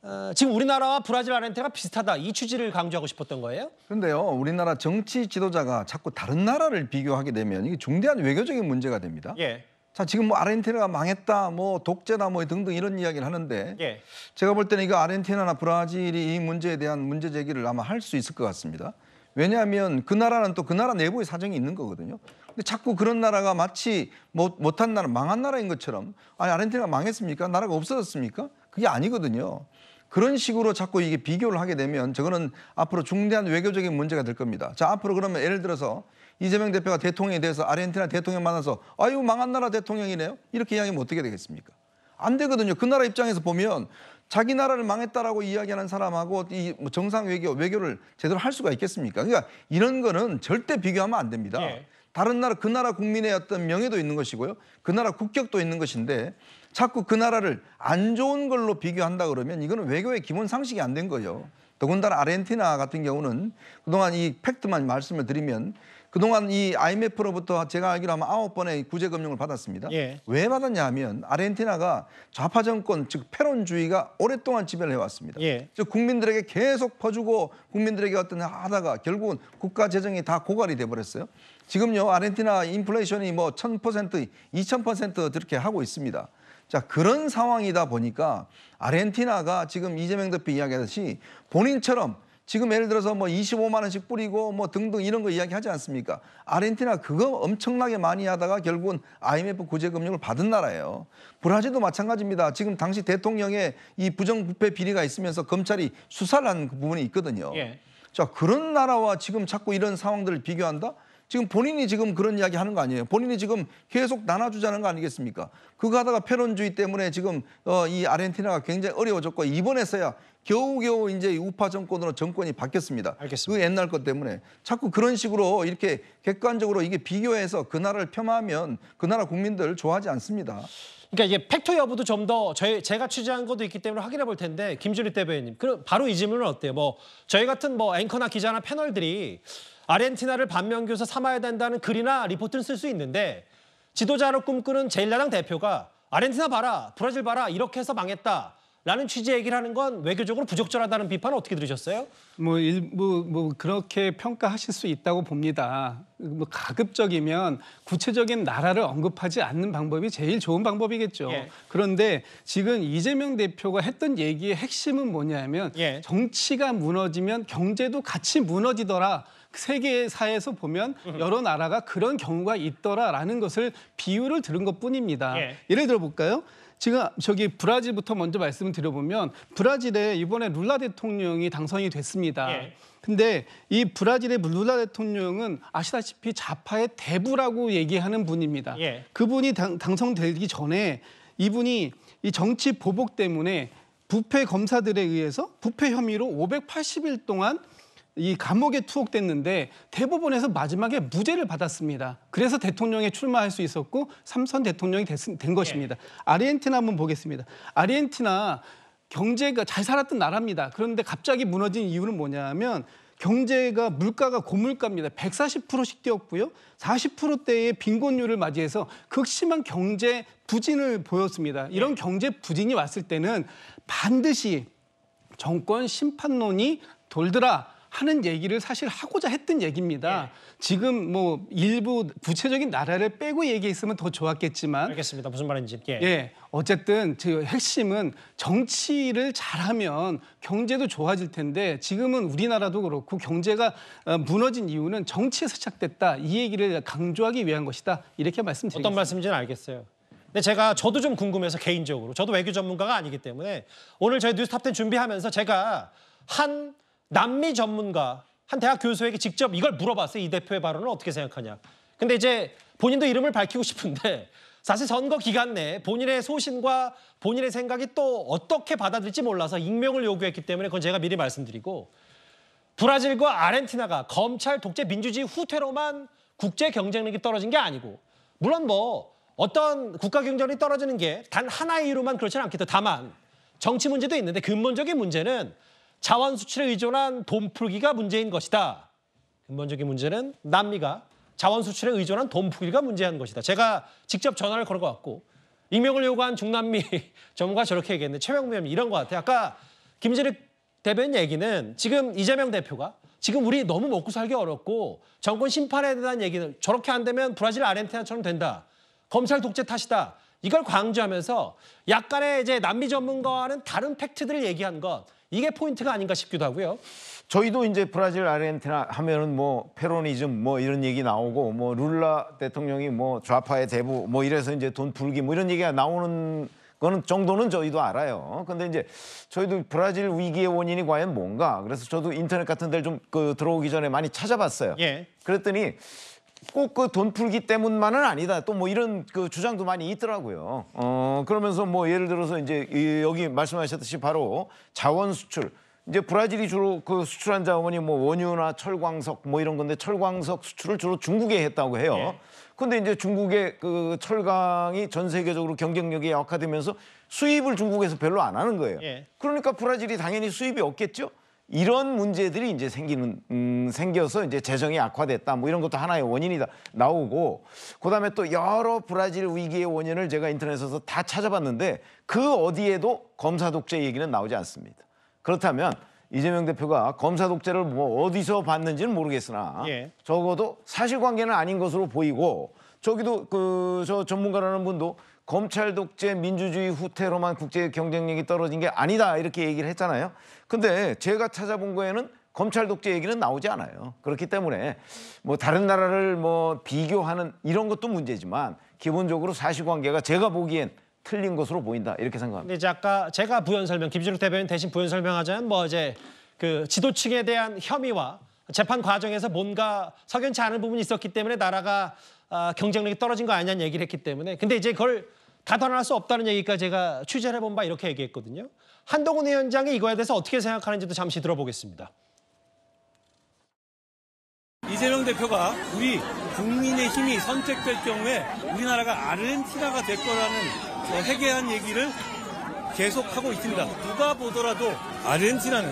어, 지금 우리나라와 브라질 아르헨티나가 비슷하다. 이 취지를 강조하고 싶었던 거예요? 그런데요. 우리나라 정치 지도자가 자꾸 다른 나라를 비교하게 되면 이게 중대한 외교적인 문제가 됩니다. 예. 자, 지금 뭐 아르헨티나가 망했다, 뭐 독재다 뭐 등등 이런 이야기를 하는데 예. 제가 볼 때는 이거 아르헨티나나 브라질이 이 문제에 대한 문제 제기를 아마 할 수 있을 것 같습니다. 왜냐하면 그 나라는 또 그 나라 내부의 사정이 있는 거거든요. 근데 자꾸 그런 나라가 마치 못, 못한 나라, 망한 나라인 것처럼 아니 아르헨티나가 망했습니까? 나라가 없어졌습니까? 그게 아니거든요. 그런 식으로 자꾸 이게 비교를 하게 되면 저거는 앞으로 중대한 외교적인 문제가 될 겁니다. 자, 앞으로 그러면 예를 들어서 이재명 대표가 대통령이 돼서 아르헨티나 대통령 만나서 아유 망한 나라 대통령이네요. 이렇게 이야기하면 어떻게 되겠습니까? 안 되거든요. 그 나라 입장에서 보면 자기 나라를 망했다라고 이야기하는 사람하고 이 정상 외교, 외교를 제대로 할 수가 있겠습니까? 그러니까 이런 거는 절대 비교하면 안 됩니다. 예. 다른 나라, 그 나라 국민의 어떤 명예도 있는 것이고요. 그 나라 국격도 있는 것인데 자꾸 그 나라를 안 좋은 걸로 비교한다 그러면 이거는 외교의 기본 상식이 안 된 거예요. 더군다나 아르헨티나 같은 경우는 그동안 이 팩트만 말씀을 드리면 그동안 이 아이엠에프로부터 제가 알기로 하면 아홉 번의 구제금융을 받았습니다. 예. 왜 받았냐 하면 아르헨티나가 좌파 정권, 즉 페론주의가 오랫동안 지배를 해왔습니다. 예. 즉 국민들에게 계속 퍼주고 국민들에게 어떤 하다가 결국은 국가 재정이 다 고갈이 돼버렸어요. 지금요 아르헨티나 인플레이션이 뭐 천 퍼센트, 이천 퍼센트 이렇게 하고 있습니다. 자, 그런 상황이다 보니까 아르헨티나가 지금 이재명 대표 이야기하듯이 본인처럼 지금 예를 들어서 뭐 이십오만 원씩 뿌리고 뭐 등등 이런 거 이야기하지 않습니까? 아르헨티나 그거 엄청나게 많이 하다가 결국은 아이엠에프 구제금융을 받은 나라예요. 브라질도 마찬가지입니다. 지금 당시 대통령의 이 부정부패 비리가 있으면서 검찰이 수사를 한 부분이 있거든요. 예. 자, 그런 나라와 지금 자꾸 이런 상황들을 비교한다? 지금 본인이 지금 그런 이야기 하는 거 아니에요. 본인이 지금 계속 나눠주자는 거 아니겠습니까? 그거 하다가 패론주의 때문에 지금 어, 이 아르헨티나가 굉장히 어려워졌고 이번에서야 겨우겨우 이제 우파 정권으로 정권이 바뀌었습니다. 알겠습니다. 그 옛날 것 때문에 자꾸 그런 식으로 이렇게 객관적으로 이게 비교해서 그 나라를 폄하하면 그 나라 국민들 좋아하지 않습니다. 그러니까 이게 팩트 여부도 좀 더 제가 취재한 것도 있기 때문에 확인해 볼 텐데 김준일 대변인님, 그럼 바로 이 질문은 어때요? 뭐 저희 같은 뭐 앵커나 기자나 패널들이 아르헨티나를 반면교사 삼아야 된다는 글이나 리포트는 쓸 수 있는데 지도자로 꿈꾸는 제일 야당 대표가 아르헨티나 봐라, 브라질 봐라 이렇게 해서 망했다. 라는 취지 얘기를 하는 건 외교적으로 부적절하다는 비판을 어떻게 들으셨어요? 뭐 일부 뭐 그렇게 평가하실 수 있다고 봅니다. 뭐 가급적이면 구체적인 나라를 언급하지 않는 방법이 제일 좋은 방법이겠죠. 예. 그런데 지금 이재명 대표가 했던 얘기의 핵심은 뭐냐면 예. 정치가 무너지면 경제도 같이 무너지더라. 세계사에서 보면 여러 나라가 그런 경우가 있더라라는 것을 비유를 들은 것뿐입니다. 예. 예를 들어볼까요? 지금 저기 브라질부터 먼저 말씀을 드려보면 브라질에 이번에 룰라 대통령이 당선이 됐습니다. 예. 근데 이 브라질의 룰라 대통령은 아시다시피 좌파의 대부라고 얘기하는 분입니다. 예. 그분이 당, 당선되기 전에 이분이 이 정치 보복 때문에 부패 검사들에 의해서 부패 혐의로 오백팔십 일 동안 이 감옥에 투옥됐는데 대법원에서 마지막에 무죄를 받았습니다. 그래서 대통령에 출마할 수 있었고 삼선 대통령이 됐, 된 것입니다. 예. 아르헨티나 한번 보겠습니다. 아르헨티나 경제가 잘 살았던 나라입니다. 그런데 갑자기 무너진 이유는 뭐냐면 경제가 물가가 고물가입니다. 백사십 퍼센트씩 뛰었고요. 사십 퍼센트대의 빈곤율을 맞이해서 극심한 경제 부진을 보였습니다. 이런 예. 경제 부진이 왔을 때는 반드시 정권 심판론이 돌더라. 하는 얘기를 사실 하고자 했던 얘기입니다. 예. 지금 뭐 일부 구체적인 나라를 빼고 얘기했으면 더 좋았겠지만 알겠습니다. 무슨 말인지. 예. 예. 어쨌든 그 핵심은 정치를 잘하면 경제도 좋아질 텐데 지금은 우리나라도 그렇고 경제가 무너진 이유는 정치에서 시작됐다. 이 얘기를 강조하기 위한 것이다. 이렇게 말씀드리겠습니다. 어떤 말씀인지는 알겠어요. 근데 제가 저도 좀 궁금해서 개인적으로 저도 외교 전문가가 아니기 때문에 오늘 저희 뉴스탑텐 준비하면서 제가 한 남미 전문가, 한 대학 교수에게 직접 이걸 물어봤어요. 이 대표의 발언을 어떻게 생각하냐. 근데 이제 본인도 이름을 밝히고 싶은데 사실 선거 기간 내에 본인의 소신과 본인의 생각이 또 어떻게 받아들일지 몰라서 익명을 요구했기 때문에 그건 제가 미리 말씀드리고 브라질과 아르헨티나가 검찰 독재 민주주의 후퇴로만 국제 경쟁력이 떨어진 게 아니고 물론 뭐 어떤 국가 경쟁력이 떨어지는 게 단 하나의 이유로만 그렇지는 않겠다. 다만 정치 문제도 있는데 근본적인 문제는 자원 수출에 의존한 돈 풀기가 문제인 것이다. 근본적인 문제는 남미가 자원 수출에 의존한 돈 풀기가 문제인 것이다. 제가 직접 전화를 걸은 것 같고 익명을 요구한 중남미 전문가 저렇게 얘기했는데 최병욱 의원님 이런 것 같아요. 아까 김진욱 대변인 얘기는 지금 이재명 대표가 지금 우리 너무 먹고 살기 어렵고 정권 심판에 대한 얘기는 저렇게 안 되면 브라질 아르헨티나처럼 된다. 검찰 독재 탓이다. 이걸 강조하면서 약간의 이제 남미 전문가와는 다른 팩트들을 얘기한 것. 이게 포인트가 아닌가 싶기도 하고요. 저희도 이제 브라질, 아르헨티나 하면은 뭐 페로니즘 뭐 이런 얘기 나오고 뭐 룰라 대통령이 뭐 좌파의 대부 뭐 이래서 이제 돈 불기 뭐 이런 얘기가 나오는 거는 정도는 저희도 알아요. 근데 이제 저희도 브라질 위기의 원인이 과연 뭔가 그래서 저도 인터넷 같은 데를 좀 그 들어오기 전에 많이 찾아봤어요. 예. 그랬더니 꼭 그 돈 풀기 때문만은 아니다. 또 뭐 이런 그 주장도 많이 있더라고요. 어, 그러면서 뭐 예를 들어서 이제 여기 말씀하셨듯이 바로 자원 수출. 이제 브라질이 주로 그 수출한 자원이 뭐 원유나 철광석 뭐 이런 건데 철광석 수출을 주로 중국에 했다고 해요. 예. 근데 이제 중국의 그 철강이 전 세계적으로 경쟁력이 약화되면서 수입을 중국에서 별로 안 하는 거예요. 예. 그러니까 브라질이 당연히 수입이 없겠죠. 이런 문제들이 이제 생기는 음, 생겨서 이제 재정이 악화됐다. 뭐 이런 것도 하나의 원인이다 나오고 그다음에 또 여러 브라질 위기의 원인을 제가 인터넷에서 다 찾아봤는데 그 어디에도 검사 독재 얘기는 나오지 않습니다. 그렇다면 이재명 대표가 검사 독재를 뭐 어디서 봤는지는 모르겠으나 예. 적어도 사실관계는 아닌 것으로 보이고 저기도 그 저 전문가라는 분도 검찰 독재 민주주의 후퇴로만 국제 경쟁력이 떨어진 게 아니다 이렇게 얘기를 했잖아요. 근데 제가 찾아본 거에는 검찰 독재 얘기는 나오지 않아요. 그렇기 때문에 뭐 다른 나라를 뭐 비교하는 이런 것도 문제지만 기본적으로 사실관계가 제가 보기엔 틀린 것으로 보인다 이렇게 생각합니다. 근데 이제 아까 제가 부연 설명 김진욱 대변인 대신 부연 설명하자면 뭐 이제 그 지도층에 대한 혐의와 재판 과정에서 뭔가 석연치 않은 부분이 있었기 때문에 나라가 아, 경쟁력이 떨어진 거 아니냐는 얘기를 했기 때문에. 근데 이제 그걸 가단할 수 없다는 얘기까지 제가 취재를 해본 바 이렇게 얘기했거든요. 한동훈 위원장이 이거에 대해서 어떻게 생각하는지도 잠시 들어보겠습니다. 이재명 대표가 우리 국민의 힘이 선택될 경우에 우리나라가 아르헨티나가 될 거라는 해괴한 얘기를 계속하고 있습니다. 누가 보더라도 아르헨티나는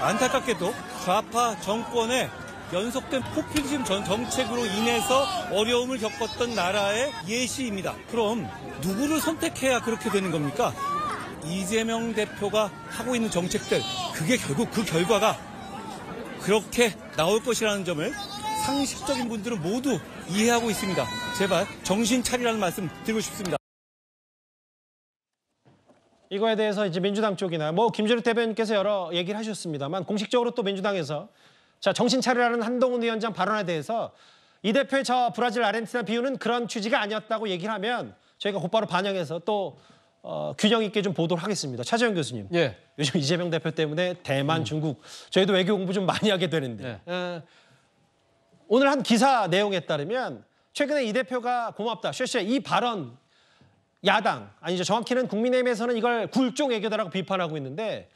안타깝게도 좌파 정권의 연속된 포퓰리즘 전 정책으로 인해서 어려움을 겪었던 나라의 예시입니다. 그럼 누구를 선택해야 그렇게 되는 겁니까? 이재명 대표가 하고 있는 정책들, 그게 결국 그 결과가 그렇게 나올 것이라는 점을 상식적인 분들은 모두 이해하고 있습니다. 제발 정신 차리라는 말씀 드리고 싶습니다. 이거에 대해서 이제 민주당 쪽이나 뭐 김진욱 대변인께서 여러 얘기를 하셨습니다만 공식적으로 또 민주당에서 자 정신 차리라는 한동훈 위원장 발언에 대해서 이 대표의 저 브라질 아르헨티나 비유는 그런 취지가 아니었다고 얘기를 하면 저희가 곧바로 반영해서 또 어, 균형 있게 좀 보도를 하겠습니다. 차재형 교수님. 예. 요즘 이재명 대표 때문에 대만, 음. 중국, 저희도 외교 공부 좀 많이 하게 되는데. 예. 에, 오늘 한 기사 내용에 따르면 최근에 이 대표가 고맙다, 쉐쉐 이 발언 야당, 아니죠. 정확히는 국민의힘에서는 이걸 굴종 외교다라고 비판하고 있는데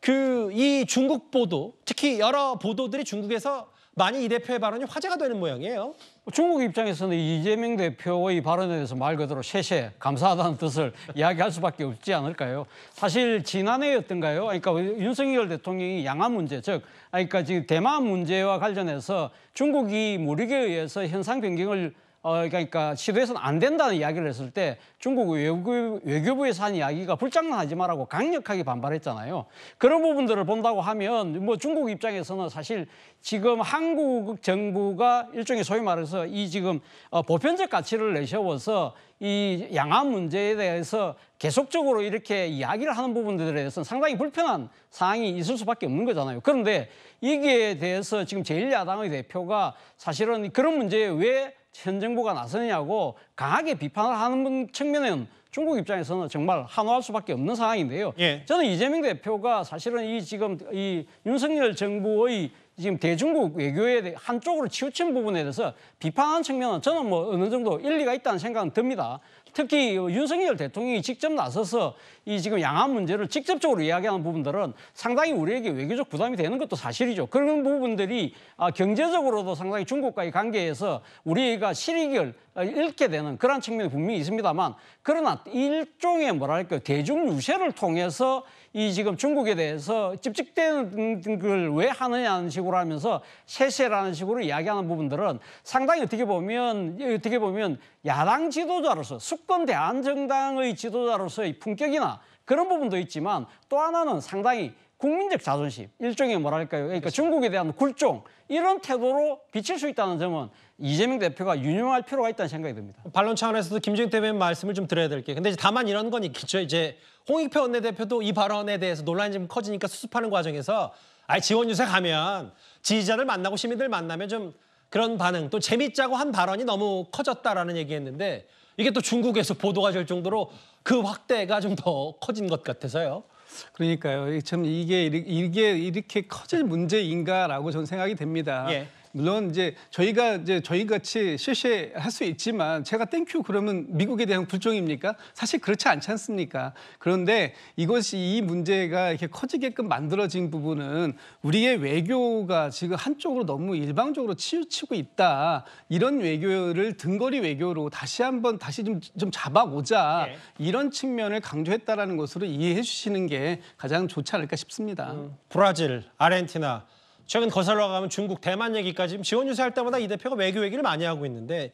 그 이 중국 보도, 특히 여러 보도들이 중국에서 많이 이 대표의 발언이 화제가 되는 모양이에요. 중국 입장에서는 이재명 대표의 발언에 대해서 말 그대로 쉐쉐, 감사하다는 뜻을 이야기할 수밖에 없지 않을까요? 사실 지난해였던가요? 그러니까 윤석열 대통령이 양안 문제, 즉 그러니까 지금 대만 문제와 관련해서 중국이 무력에 의해서 현상 변경을 어, 그러니까 시도해서는 안 된다는 이야기를 했을 때 중국 외교, 외교부에서 한 이야기가 불장난하지 말라고 강력하게 반발했잖아요. 그런 부분들을 본다고 하면 뭐 중국 입장에서는 사실 지금 한국 정부가 일종의 소위 말해서 이 지금 어, 보편적 가치를 내세워서 이 양안 문제에 대해서 계속적으로 이렇게 이야기를 하는 부분들에 대해서는 상당히 불편한 상황이 있을 수밖에 없는 거잖아요. 그런데 이게 대해서 지금 제일 야당의 대표가 사실은 그런 문제에 왜 현 정부가 나서느냐고 강하게 비판을 하는 측면은 중국 입장에서는 정말 한호할 수밖에 없는 상황인데요. 예. 저는 이재명 대표가 사실은 이 지금 이 윤석열 정부의 지금 대중국 외교에 대해 한쪽으로 치우친 부분에 대해서 비판하는 측면은 저는 뭐 어느 정도 일리가 있다는 생각은 듭니다. 특히 윤석열 대통령이 직접 나서서 이 지금 양안 문제를 직접적으로 이야기하는 부분들은 상당히 우리에게 외교적 부담이 되는 것도 사실이죠. 그런 부분들이 경제적으로도 상당히 중국과의 관계에서 우리가 실익을 잃게 되는 그런 측면이 분명히 있습니다만 그러나 일종의 뭐랄까요 대중 유세를 통해서 이 지금 중국에 대해서 찝찝대는 걸 왜 하느냐는 식으로 하면서 세세라는 식으로 이야기하는 부분들은 상당히 어떻게 보면 어떻게 보면 야당 지도자로서 수권 대한정당의 지도자로서의 품격이나 그런 부분도 있지만 또 하나는 상당히 국민적 자존심, 일종의 뭐랄까요? 그러니까 그렇죠. 중국에 대한 굴종 이런 태도로 비칠 수 있다는 점은 이재명 대표가 유념할 필요가 있다는 생각이 듭니다. 반론 차원에서도 김진욱 대변인 말씀을 좀 드려야 될게. 근데 이제 다만 이런 건 있겠죠. 이제 홍익표 원내대표도 이 발언에 대해서 논란이 좀 커지니까 수습하는 과정에서 아예 지원 유세 가면 지지자들 만나고 시민들 만나면 좀 그런 반응, 또 재밌자고 한 발언이 너무 커졌다라는 얘기했는데 이게 또 중국에서 보도가 될 정도로 그 확대가 좀 더 커진 것 같아서요. 그러니까요. 참 이게 이게 이렇게 커질 문제인가라고 저는 생각이 됩니다. 예. 물론 이제 저희가 이제 저희 같이 쉐쉐 할 수 있지만 제가 땡큐 그러면 미국에 대한 불종입니까? 사실 그렇지 않지 않습니까? 그런데 이것이 이 문제가 이렇게 커지게끔 만들어진 부분은 우리의 외교가 지금 한쪽으로 너무 일방적으로 치우치고 있다. 이런 외교를 등거리 외교로 다시 한번 다시 좀, 좀 잡아오자. 네. 이런 측면을 강조했다라는 것으로 이해해 주시는 게 가장 좋지 않을까 싶습니다. 음, 브라질, 아르헨티나. 최근 거슬러 가면 중국, 대만 얘기까지 지금 지원 유세할 때마다 이 대표가 외교 얘기를 많이 하고 있는데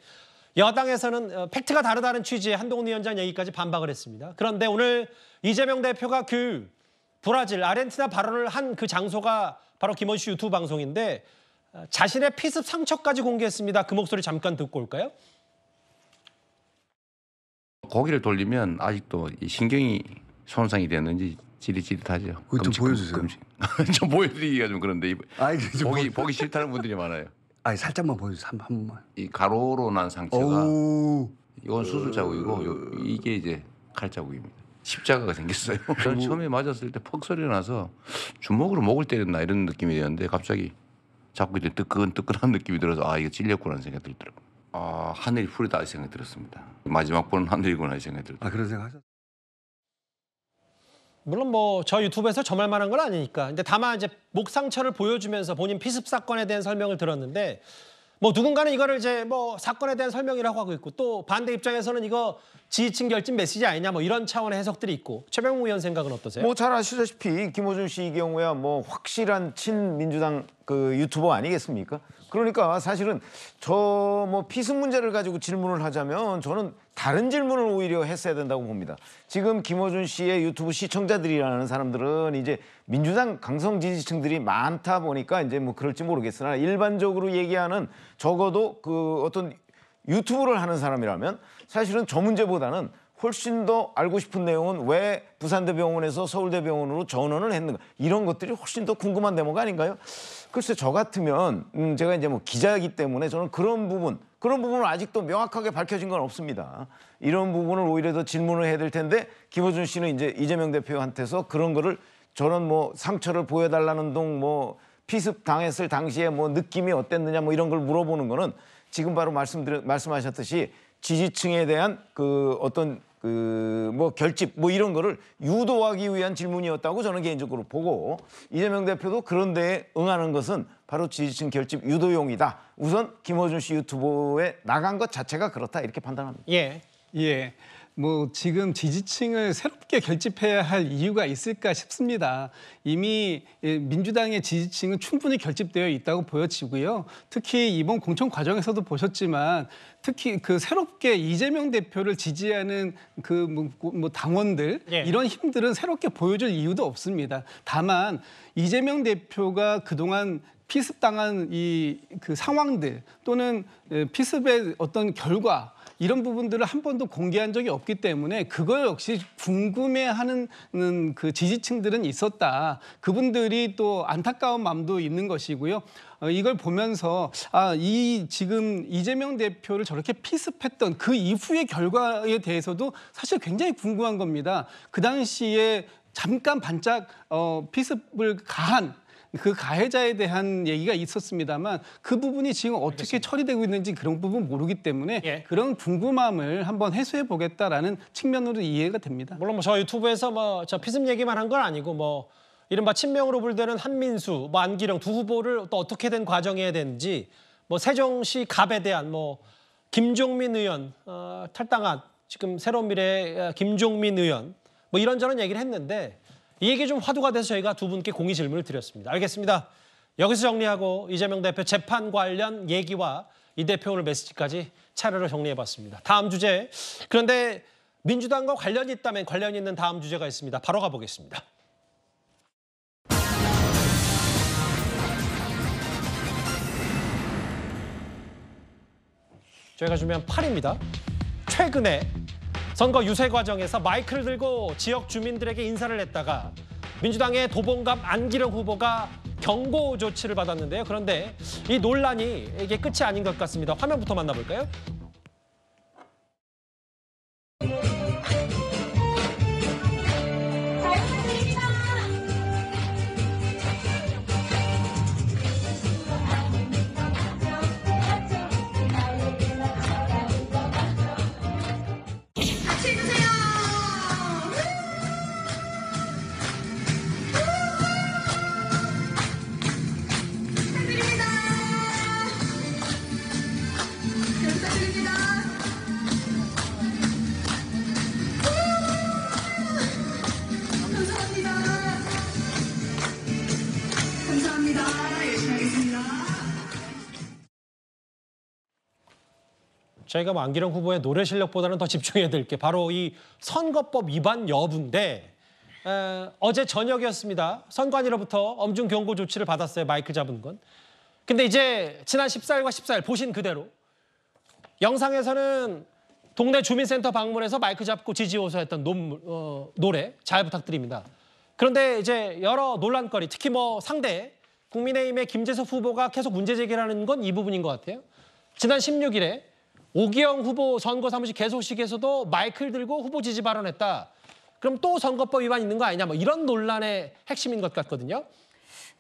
여당에서는 팩트가 다르다는 취지의 한동훈 위원장 얘기까지 반박을 했습니다. 그런데 오늘 이재명 대표가 그 브라질, 아르헨티나 발언을 한 그 장소가 바로 김어준 씨 유튜브 방송인데 자신의 피습 상처까지 공개했습니다. 그 목소리 잠깐 듣고 올까요? 고개를 돌리면 아직도 신경이 손상이 됐는지 지릿지릿하죠. 그거 좀 보여주세요. 금식. 좀 보여드리기가 좀 그런데 아이, 좀 보기, 보기 싫다는 분들이 많아요. 아니 살짝만 보여주세요. 한, 한 번만. 이 가로로 난 상처가 이건 수술 자국이고 요, 이게 이제 칼 자국입니다. 십자가가 생겼어요. 저는 처음에 맞았을 때 퍽 소리 나서 주먹으로 목을 때렸나 이런 느낌이 드는데 갑자기 자꾸 이제 뜨끈 뜨끈한 느낌이 들어서 아 이거 찔렸구나는 생각이 들더라고요. 아 하늘이 푸르다 이 생각이 들었습니다. 마지막 보는 하늘이구나 이 생각이 들더라고요. 아 그런 생각하셨어요? 물론 뭐 저 유튜브에서 저 말만 한 건 아니니까. 근데 다만 이제 목 상처를 보여주면서 본인 피습 사건에 대한 설명을 들었는데 뭐 누군가는 이거를 이제 뭐 사건에 대한 설명이라고 하고 있고 또 반대 입장에서는 이거 지지층 결집 메시지 아니냐 뭐 이런 차원의 해석들이 있고 최병욱 의원 생각은 어떠세요? 뭐 잘 아시다시피 김어준 씨 이 경우야 뭐 확실한 친민주당 그 유튜버 아니겠습니까? 그러니까 사실은 저 뭐 피습 문제를 가지고 질문을 하자면 저는 다른 질문을 오히려 했어야 된다고 봅니다. 지금 김어준 씨의 유튜브 시청자들이라는 사람들은 이제 민주당 강성 지지층들이 많다 보니까 이제 뭐 그럴지 모르겠으나 일반적으로 얘기하는 적어도 그 어떤 유튜브를 하는 사람이라면 사실은 저 문제보다는 훨씬 더 알고 싶은 내용은 왜 부산대병원에서 서울대병원으로 전원을 했는가 이런 것들이 훨씬 더 궁금한 대목 아닌가요? 글쎄 저 같으면 음 제가 이제 뭐 기자이기 때문에 저는 그런 부분 그런 부분은 아직도 명확하게 밝혀진 건 없습니다. 이런 부분을 오히려 더 질문을 해야 될 텐데 김어준 씨는 이제 이재명 대표한테서 그런 거를 저런 뭐 상처를 보여달라는 동 뭐 피습 당했을 당시에 뭐 느낌이 어땠느냐 뭐 이런 걸 물어보는 거는 지금 바로 말씀드려 말씀하셨듯이 지지층에 대한 그 어떤 그 뭐 결집 뭐 이런 거를 유도하기 위한 질문이었다고 저는 개인적으로 보고 이재명 대표도 그런 데에 응하는 것은 바로 지지층 결집 유도용이다. 우선 김어준 씨 유튜브에 나간 것 자체가 그렇다 이렇게 판단합니다. 예, 예. 뭐 지금 지지층을 새롭게 결집해야 할 이유가 있을까 싶습니다. 이미 민주당의 지지층은 충분히 결집되어 있다고 보여지고요. 특히 이번 공천 과정에서도 보셨지만 특히 그 새롭게 이재명 대표를 지지하는 그 뭐 당원들 예. 이런 힘들은 새롭게 보여줄 이유도 없습니다. 다만 이재명 대표가 그동안 피습당한 이 그 상황들 또는 피습의 어떤 결과 이런 부분들을 한 번도 공개한 적이 없기 때문에 그걸 역시 궁금해하는 그 지지층들은 있었다. 그분들이 또 안타까운 마음도 있는 것이고요. 이걸 보면서 아, 이 지금 이재명 대표를 저렇게 피습했던 그 이후의 결과에 대해서도 사실 굉장히 궁금한 겁니다. 그 당시에 잠깐 반짝 어, 피습을 가한 그 가해자에 대한 얘기가 있었습니다만 그 부분이 지금 어떻게 알겠습니다. 처리되고 있는지 그런 부분 모르기 때문에 예. 그런 궁금함을 한번 해소해 보겠다라는 측면으로 이해가 됩니다. 물론 뭐 저 유튜브에서 뭐 저 피습 얘기만 한 건 아니고 뭐 이른바 친명으로 불리는 한민수, 뭐 안기령 두 후보를 또 어떻게 된 과정에 대한지 뭐 세종시 갑에 대한 뭐 김종민 의원 어, 탈당한 지금 새로운 미래의 김종민 의원 뭐 이런저런 얘기를 했는데. 이 얘기 좀 화두가 돼서 저희가 두 분께 공의 질문을 드렸습니다. 알겠습니다. 여기서 정리하고 이재명 대표 재판 관련 얘기와 이 대표 오늘 메시지까지 차례로 정리해봤습니다. 다음 주제. 그런데 민주당과 관련이 있다면 관련이 있는 다음 주제가 있습니다. 바로 가보겠습니다. 저희가 준비한 팔입니다. 최근에 선거 유세 과정에서 마이크를 들고 지역 주민들에게 인사를 했다가 민주당의 도봉갑 안기령 후보가 경고 조치를 받았는데요. 그런데 이 논란이 이게 끝이 아닌 것 같습니다. 화면부터 만나볼까요? 저희가 뭐 안기령 후보의 노래 실력보다는 더 집중해야 될 게 바로 이 선거법 위반 여부인데 에, 어제 저녁이었습니다. 선관위로부터 엄중 경고 조치를 받았어요. 마이크 잡은 건. 근데 이제 지난 십사일과 십사일 보신 그대로 영상에서는 동네 주민센터 방문해서 마이크 잡고 지지호소했던 논, 어, 노래 잘 부탁드립니다. 그런데 이제 여러 논란거리 특히 뭐 상대 국민의힘의 김재석 후보가 계속 문제 제기를 하는 건 이 부분인 것 같아요. 지난 십육일에 오기영 후보 선거 사무실 개소식에서도 마이크를 들고 후보 지지 발언했다. 그럼 또 선거법 위반 있는 거 아니냐 뭐 이런 논란의 핵심인 것 같거든요.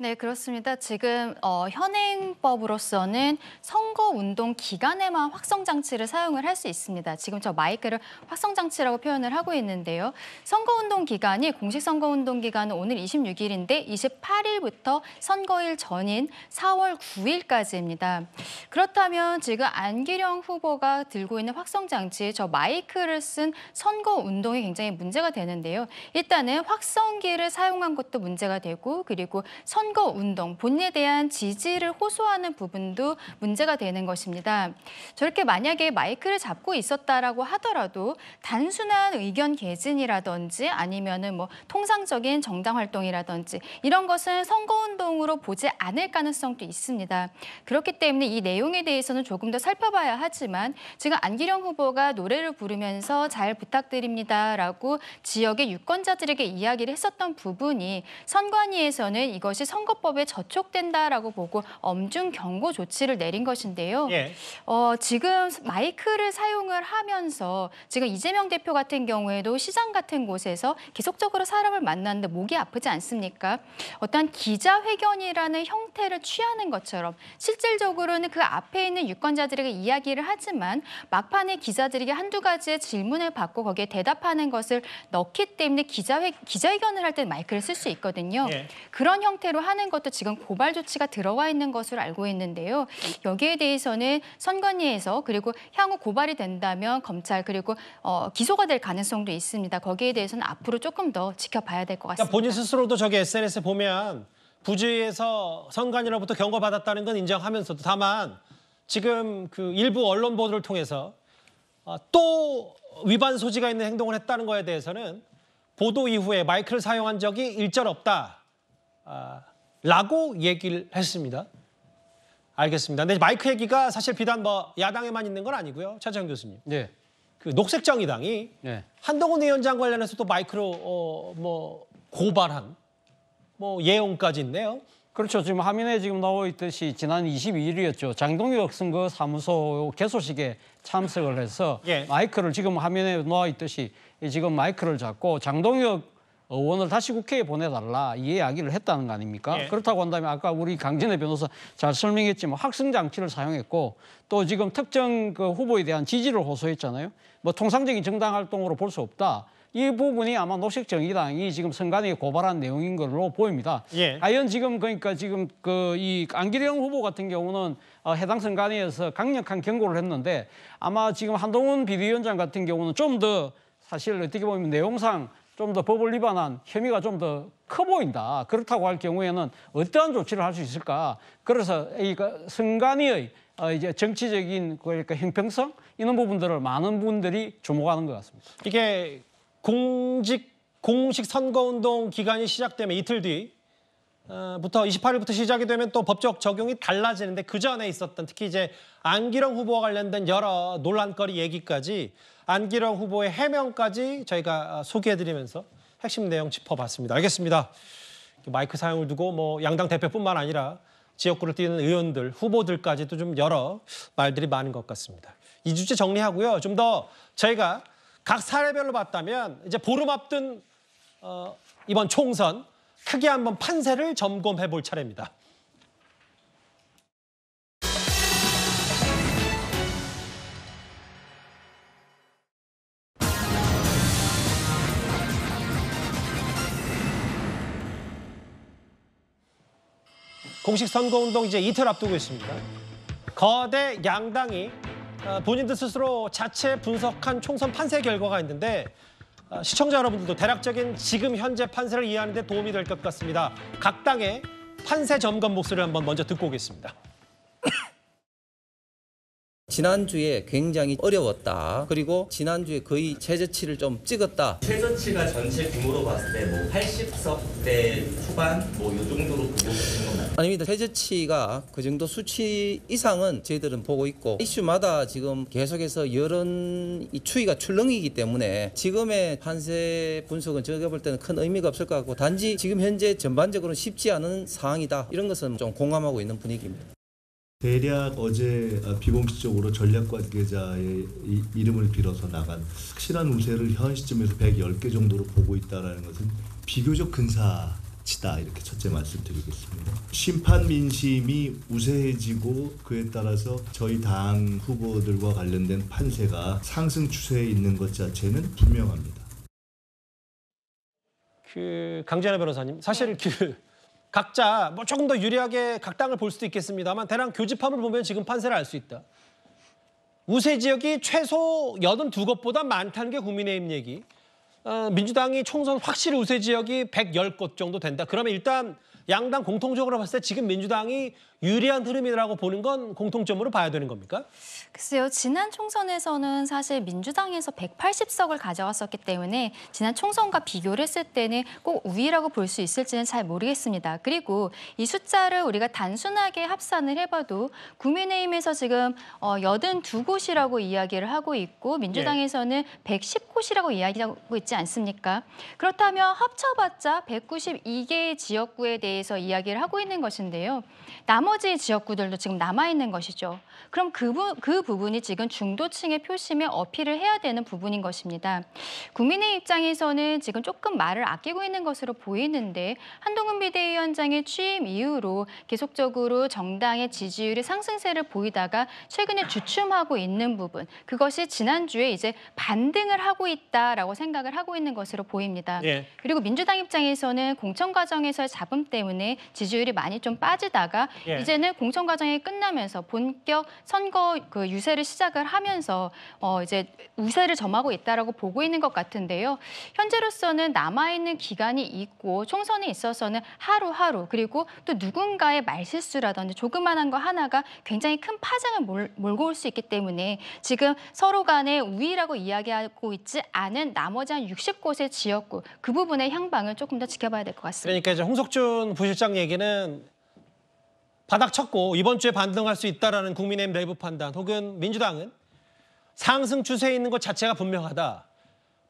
네, 그렇습니다. 지금 어, 현행법으로서는 선거운동 기간에만 확성장치를 사용을 할 수 있습니다. 지금 저 마이크를 확성장치라고 표현을 하고 있는데요. 선거운동 기간이 공식선거운동 기간은 오늘 이십육일인데 이십팔일부터 선거일 전인 사월 구일까지입니다. 그렇다면 지금 안기령 후보가 들고 있는 확성장치, 저 마이크를 쓴 선거운동이 굉장히 문제가 되는데요. 일단은 확성기를 사용한 것도 문제가 되고 그리고 선거운동, 본인에 대한 지지를 호소하는 부분도 문제가 되는 것입니다. 저렇게 만약에 마이크를 잡고 있었다라고 하더라도 단순한 의견 개진이라든지 아니면은 뭐 통상적인 정당 활동이라든지 이런 것은 선거운동으로 보지 않을 가능성도 있습니다. 그렇기 때문에 이 내용에 대해서는 조금 더 살펴봐야 하지만 지금 안기령 후보가 노래를 부르면서 잘 부탁드립니다라고 지역의 유권자들에게 이야기를 했었던 부분이 선관위에서는 이거 것이 선거법에 저촉된다라고 보고 엄중 경고 조치를 내린 것인데요. 예. 어, 지금 마이크를 사용을 하면서 지금 이재명 대표 같은 경우에도 시장 같은 곳에서 계속적으로 사람을 만나는데 목이 아프지 않습니까? 어떤 기자회견이라는 형태를 취하는 것처럼 실질적으로는 그 앞에 있는 유권자들에게 이야기를 하지만 막판에 기자들에게 한두 가지의 질문을 받고 거기에 대답하는 것을 넣기 때문에 기자회, 기자회견을 할 때 마이크를 쓸 수 있거든요. 예. 그런 형태로 로 하는 것도 지금 고발 조치가 들어와 있는 것으로 알고 있는데요. 여기에 대해서는 선관위에서 그리고 향후 고발이 된다면 검찰 그리고 어, 기소가 될 가능성도 있습니다. 거기에 대해서는 앞으로 조금 더 지켜봐야 될 것 같습니다. 그러니까 본인 스스로도 저기 에스엔에스 보면 부주의에서 선관위로부터 경고받았다는 건 인정하면서도 다만 지금 그 일부 언론 보도를 통해서 어, 또 위반 소지가 있는 행동을 했다는 거에 대해서는 보도 이후에 마이크를 사용한 적이 일절 없다. 아, 라고 얘기를 했습니다. 알겠습니다. 근데 마이크 얘기가 사실 비단 뭐 야당에만 있는 건 아니고요. 최재형 교수님. 네. 그 녹색정의당이 네. 한동훈 위원장 관련해서 또 마이크로 어, 뭐 고발한 뭐 예언까지 있네요. 그렇죠. 지금 화면에 지금 나와 있듯이 지난 이십이일이었죠. 장동혁 선거 사무소 개소식에 참석을 해서 네. 마이크를 지금 화면에 나와 있듯이 지금 마이크를 잡고 장동혁 의원을 다시 국회에 보내달라 이 이야기를 했다는 거 아닙니까? 예. 그렇다고 한다면 아까 우리 강진애 변호사 잘 설명했지만 확성장치를 사용했고 또 지금 특정 그 후보에 대한 지지를 호소했잖아요. 뭐 통상적인 정당활동으로 볼 수 없다. 이 부분이 아마 녹색정의당이 지금 선관위에 고발한 내용인 걸로 보입니다. 예. 과연 지금 그러니까 지금 그 이 안기령 후보 같은 경우는 해당 선관위에서 강력한 경고를 했는데 아마 지금 한동훈 비대위원장 같은 경우는 좀 더 사실 어떻게 보면 내용상 좀 더 법을 위반한 혐의가 좀 더 커 보인다. 그렇다고 할 경우에는 어떠한 조치를 할 수 있을까? 그래서 이 선관위의 이제 정치적인 그러니까 형평성 이런 부분들을 많은 분들이 주목하는 것 같습니다. 이게 공직 공식 선거운동 기간이 시작되면 이틀 뒤부터 이십팔일부터 시작이 되면 또 법적 적용이 달라지는데 그 전에 있었던 특히 이제 안기령 후보와 관련된 여러 논란거리 얘기까지. 안기령 후보의 해명까지 저희가 소개해드리면서 핵심 내용 짚어봤습니다. 알겠습니다. 마이크 사용을 두고 뭐 양당 대표뿐만 아니라 지역구를 뛰는 의원들, 후보들까지도 좀 여러 말들이 많은 것 같습니다. 이 주째 정리하고요. 좀 더 저희가 각 사례별로 봤다면 이제 보름 앞둔 어, 이번 총선 크게 한번 판세를 점검해 볼 차례입니다. 공식 선거운동 이제 이틀 앞두고 있습니다. 거대 양당이 본인들 스스로 자체 분석한 총선 판세 결과가 있는데 시청자 여러분들도 대략적인 지금 현재 판세를 이해하는 데 도움이 될 것 같습니다. 각 당의 판세 점검 목소리를 한번 먼저 듣고 오겠습니다. 지난주에 굉장히 어려웠다. 그리고 지난주에 거의 최저치를 좀 찍었다. 최저치가 전체 규모로 봤을 때 뭐 팔십석대 초반 뭐 이 정도로 보고 계신 건가요? 아닙니다. 최저치가 그 정도 수치 이상은 저희들은 보고 있고 이슈마다 지금 계속해서 여론 이 추이가 출렁이기 때문에 지금의 판세 분석은 제가 볼 때는 큰 의미가 없을 것 같고 단지 지금 현재 전반적으로는 쉽지 않은 상황이다. 이런 것은 좀 공감하고 있는 분위기입니다. 대략 어제 비공식적으로 전략관계자의 이름을 빌어서 나간 확실한 우세를 현 시점에서 백십 개 정도로 보고 있다는 것은 비교적 근사한 지다 이렇게 첫째 말씀드리겠습니다. 심판 민심이 우세해지고 그에 따라서 저희 당 후보들과 관련된 판세가 상승 추세에 있는 것 자체는 분명합니다. 그 강지연 변호사님, 사실 그 각자 뭐 조금 더 유리하게 각 당을 볼 수도 있겠습니다만 대량 교집합을 보면 지금 판세를 알 수 있다. 우세 지역이 최소 팔십이 곳보다 많다는 게 국민의힘 얘기. 어, 민주당이 총선 확실히 우세 지역이 백십 곳 정도 된다. 그러면 일단 양당 공통적으로 봤을 때 지금 민주당이 유리한 흐름이라고 보는 건 공통점으로 봐야 되는 겁니까? 글쎄요. 지난 총선에서는 사실 민주당에서 백팔십 석을 가져왔었기 때문에 지난 총선과 비교를 했을 때는 꼭 우위라고 볼 수 있을지는 잘 모르겠습니다. 그리고 이 숫자를 우리가 단순하게 합산을 해봐도 국민의힘에서 지금 팔십이 곳이라고 이야기를 하고 있고 민주당에서는 네. 백십 곳이라고 이야기하고 있지 않습니까? 그렇다면 합쳐봤자 백구십이 개의 지역구에 대해서 이야기를 하고 있는 것인데요. 나머지 지역구들도 지금 남아있는 것이죠. 그럼 그, 부, 그 부분이 지금 중도층의 표심에 어필을 해야 되는 부분인 것입니다. 국민의 입장에서는 지금 조금 말을 아끼고 있는 것으로 보이는데 한동훈 비대위원장의 취임 이후로 계속적으로 정당의 지지율이 상승세를 보이다가 최근에 주춤하고 있는 부분, 그것이 지난주에 이제 반등을 하고 있다라고 생각을 하고 있는 것으로 보입니다. 예. 그리고 민주당 입장에서는 공천 과정에서의 잡음 때문에 지지율이 많이 좀 빠지다가 예. 이제는 공천 과정이 끝나면서 본격 선거 그 유세를 시작을 하면서 어 이제 우세를 점하고 있다라고 보고 있는 것 같은데요. 현재로서는 남아있는 기간이 있고 총선에 있어서는 하루하루 그리고 또 누군가의 말실수라든지 조그만한 거 하나가 굉장히 큰 파장을 몰고 올 수 있기 때문에 지금 서로 간에 우위라고 이야기하고 있지 않은 나머지 한 육십 곳의 지역구 그 부분의 향방을 조금 더 지켜봐야 될 것 같습니다. 그러니까 이제 홍석준 부실장 얘기는 바닥 쳤고 이번 주에 반등할 수 있다라는 국민의힘 내부 판단 혹은 민주당은 상승 추세에 있는 것 자체가 분명하다.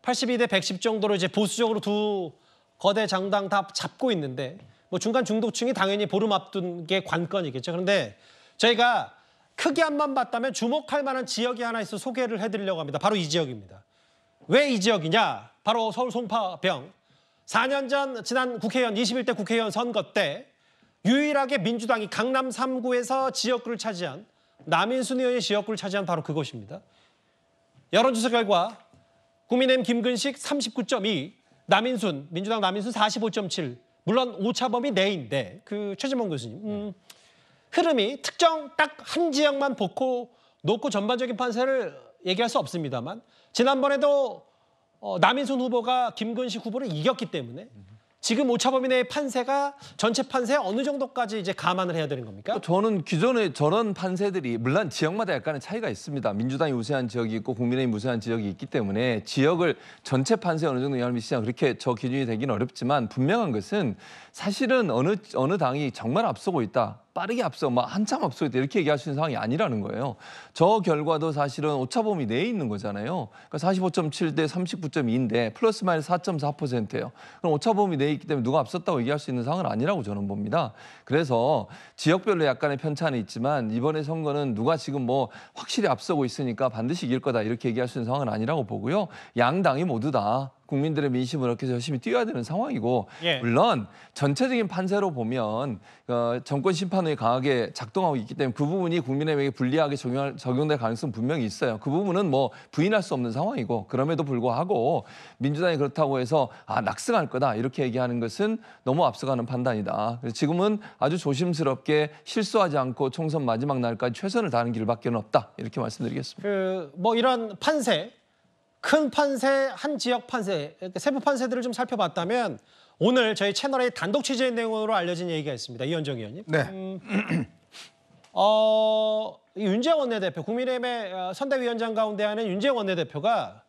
팔십이 대 백십 정도로 이제 보수적으로 두 거대 정당 다 잡고 있는데 뭐 중간 중도층이 당연히 보름 앞둔 게 관건이겠죠. 그런데 저희가 크게 한번 봤다면 주목할 만한 지역이 하나 있어 소개를 해드리려고 합니다. 바로 이 지역입니다. 왜 이 지역이냐? 바로 서울 송파병. 사 년 전 지난 국회의원 이십일 대 국회의원 선거 때 유일하게 민주당이 강남 삼 구에서 지역구를 차지한 남인순 의원의 지역구를 차지한 바로 그곳입니다. 여론조사 결과 국민의힘 김근식 삼십구 점 이, 남인순, 민주당 남인순 사십오 점 칠. 물론 오차범위 내인데 그 최재형 교수님. 음, 흐름이 특정 딱 한 지역만 놓고 놓고 전반적인 판세를 얘기할 수 없습니다만 지난번에도 어, 남인순 후보가 김근식 후보를 이겼기 때문에 지금 오차범위 내의 판세가 전체 판세 어느 정도까지 이제 감안을 해야 되는 겁니까? 저는 기존의 저런 판세들이 물론 지역마다 약간의 차이가 있습니다. 민주당이 우세한 지역이 있고 국민의힘이 우세한 지역이 있기 때문에 지역을 전체 판세 어느 정도 영향을 미치냐 그렇게 저 기준이 되기는 어렵지만 분명한 것은 사실은 어느 어느 당이 정말 앞서고 있다. 빠르게 앞서, 막 한참 앞서 있다 이렇게 얘기할 수 있는 상황이 아니라는 거예요. 저 결과도 사실은 오차범위 내에 있는 거잖아요. 그러니까 사십오 점 칠 대 삼십구 점 이인데 플러스 마이너스 사 점 사 퍼센트예요. 그럼 오차범위 내에 있기 때문에 누가 앞섰다고 얘기할 수 있는 상황은 아니라고 저는 봅니다. 그래서 지역별로 약간의 편차는 있지만 이번에 선거는 누가 지금 뭐 확실히 앞서고 있으니까 반드시 이길 거다 이렇게 얘기할 수 있는 상황은 아니라고 보고요. 양당이 모두 다. 국민들의 민심을 이렇게 열심히 뛰어야 되는 상황이고 예. 물론 전체적인 판세로 보면 어, 정권 심판원이 강하게 작동하고 있기 때문에 그 부분이 국민에게 불리하게 적용할, 적용될 가능성은 분명히 있어요. 그 부분은 뭐 부인할 수 없는 상황이고 그럼에도 불구하고 민주당이 그렇다고 해서 아, 낙승할 거다 이렇게 얘기하는 것은 너무 앞서가는 판단이다. 그래서 지금은 아주 조심스럽게 실수하지 않고 총선 마지막 날까지 최선을 다하는 길밖에 없다 이렇게 말씀드리겠습니다. 그, 뭐 이런 판세 큰 판세, 한 지역 판세, 세부 판세들을 좀 살펴봤다면 오늘 저희 채널의 단독 취재 내용으로 알려진 얘기가 있습니다. 이현정 의원님. 네. 음, 어, 윤재원 원내대표, 국민의힘의 선대위원장 가운데 하는 윤재원 원내대표가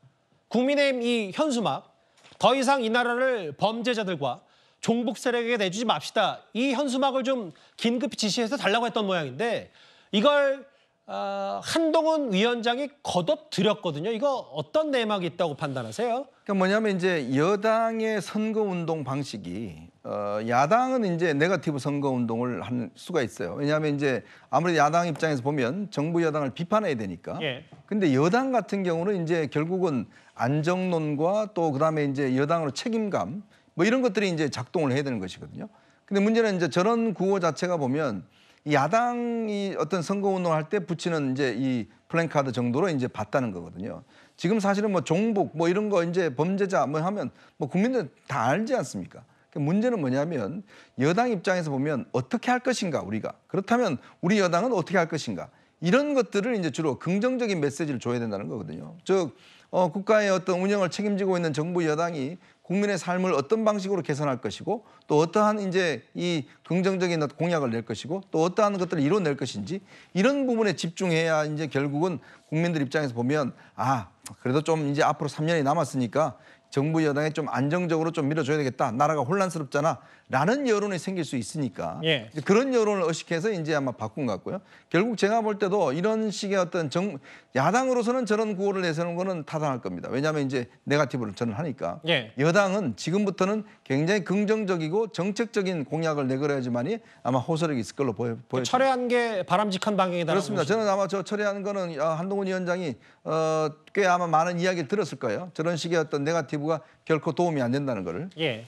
국민의힘 이 현수막, 더 이상 이 나라를 범죄자들과 종북 세력에게 내주지 맙시다. 이 현수막을 좀 긴급히 지시해서 달라고 했던 모양인데 이걸 어, 한동훈 위원장이 거듭들였거든요. 이거 어떤 내막이 있다고 판단하세요? 그러니까 뭐냐면 이제 여당의 선거운동 방식이 어, 야당은 이제 네거티브 선거운동을 할 수가 있어요. 왜냐하면 이제 아무래도 야당 입장에서 보면 정부 여당을 비판해야 되니까. 예. 근데 여당 같은 경우는 이제 결국은 안정론과 또 그다음에 이제 여당으로 책임감, 뭐 이런 것들이 이제 작동을 해야 되는 것이거든요. 근데 문제는 이제 저런 구호 자체가 보면 이 야당이 어떤 선거 운동할 때 붙이는 이제 이 플랜카드 정도로 이제 봤다는 거거든요. 지금 사실은 뭐 종북 뭐 이런 거 이제 범죄자 뭐 하면 뭐 국민들 다 알지 않습니까? 문제는 뭐냐면 여당 입장에서 보면 어떻게 할 것인가 우리가. 그렇다면 우리 여당은 어떻게 할 것인가. 이런 것들을 이제 주로 긍정적인 메시지를 줘야 된다는 거거든요. 즉 어, 국가의 어떤 운영을 책임지고 있는 정부 여당이 국민의 삶을 어떤 방식으로 개선할 것이고 또 어떠한 이제 이 긍정적인 공약을 낼 것이고 또 어떠한 것들을 이뤄낼 것인지 이런 부분에 집중해야 이제 결국은 국민들 입장에서 보면 아 그래도 좀 이제 앞으로 삼 년이 남았으니까 정부 여당에 좀 안정적으로 좀 밀어줘야 되겠다. 나라가 혼란스럽잖아. 라는 여론이 생길 수 있으니까 예. 그런 여론을 의식해서 이제 아마 바꾼 것 같고요. 결국 제가 볼 때도 이런 식의 어떤 정, 야당으로서는 저런 구호를 내세우는 거는 타당할 겁니다. 왜냐하면 이제 네거티브를 저는 하니까 예. 여당은 지금부터는 굉장히 긍정적이고 정책적인 공약을 내걸어야지만이 아마 호소력이 있을 걸로 보여. 보여집니다. 철회한 게 바람직한 방향이다. 그렇습니다. 저는 아마 저 철회한 거는 한동훈 위원장이 어, 꽤 아마 많은 이야기를 들었을 거예요. 저런 식의 어떤 네거티브가 결코 도움이 안 된다는 거를. 예.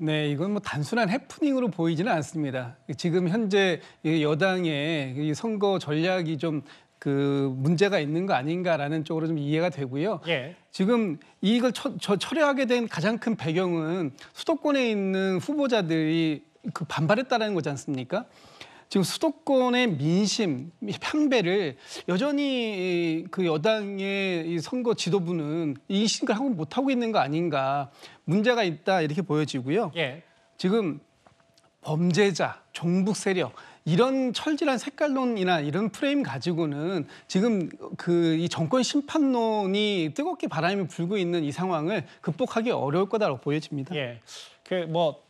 네, 이건 뭐 단순한 해프닝으로 보이지는 않습니다. 지금 현재 여당의 선거 전략이 좀 그 문제가 있는 거 아닌가라는 쪽으로 좀 이해가 되고요. 예. 지금 이걸 처, 저 철회하게 된 가장 큰 배경은 수도권에 있는 후보자들이 그 반발했다는 거지 않습니까? 지금 수도권의 민심, 향배를 여전히 그 여당의 이 선거 지도부는 인식을 하고 못하고 있는 거 아닌가. 문제가 있다 이렇게 보여지고요. 예. 지금 범죄자, 종북 세력 이런 철질한 색깔론이나 이런 프레임 가지고는 지금 그 이 정권 심판론이 뜨겁게 바람이 불고 있는 이 상황을 극복하기 어려울 거다라고 보여집니다. 예. 그 뭐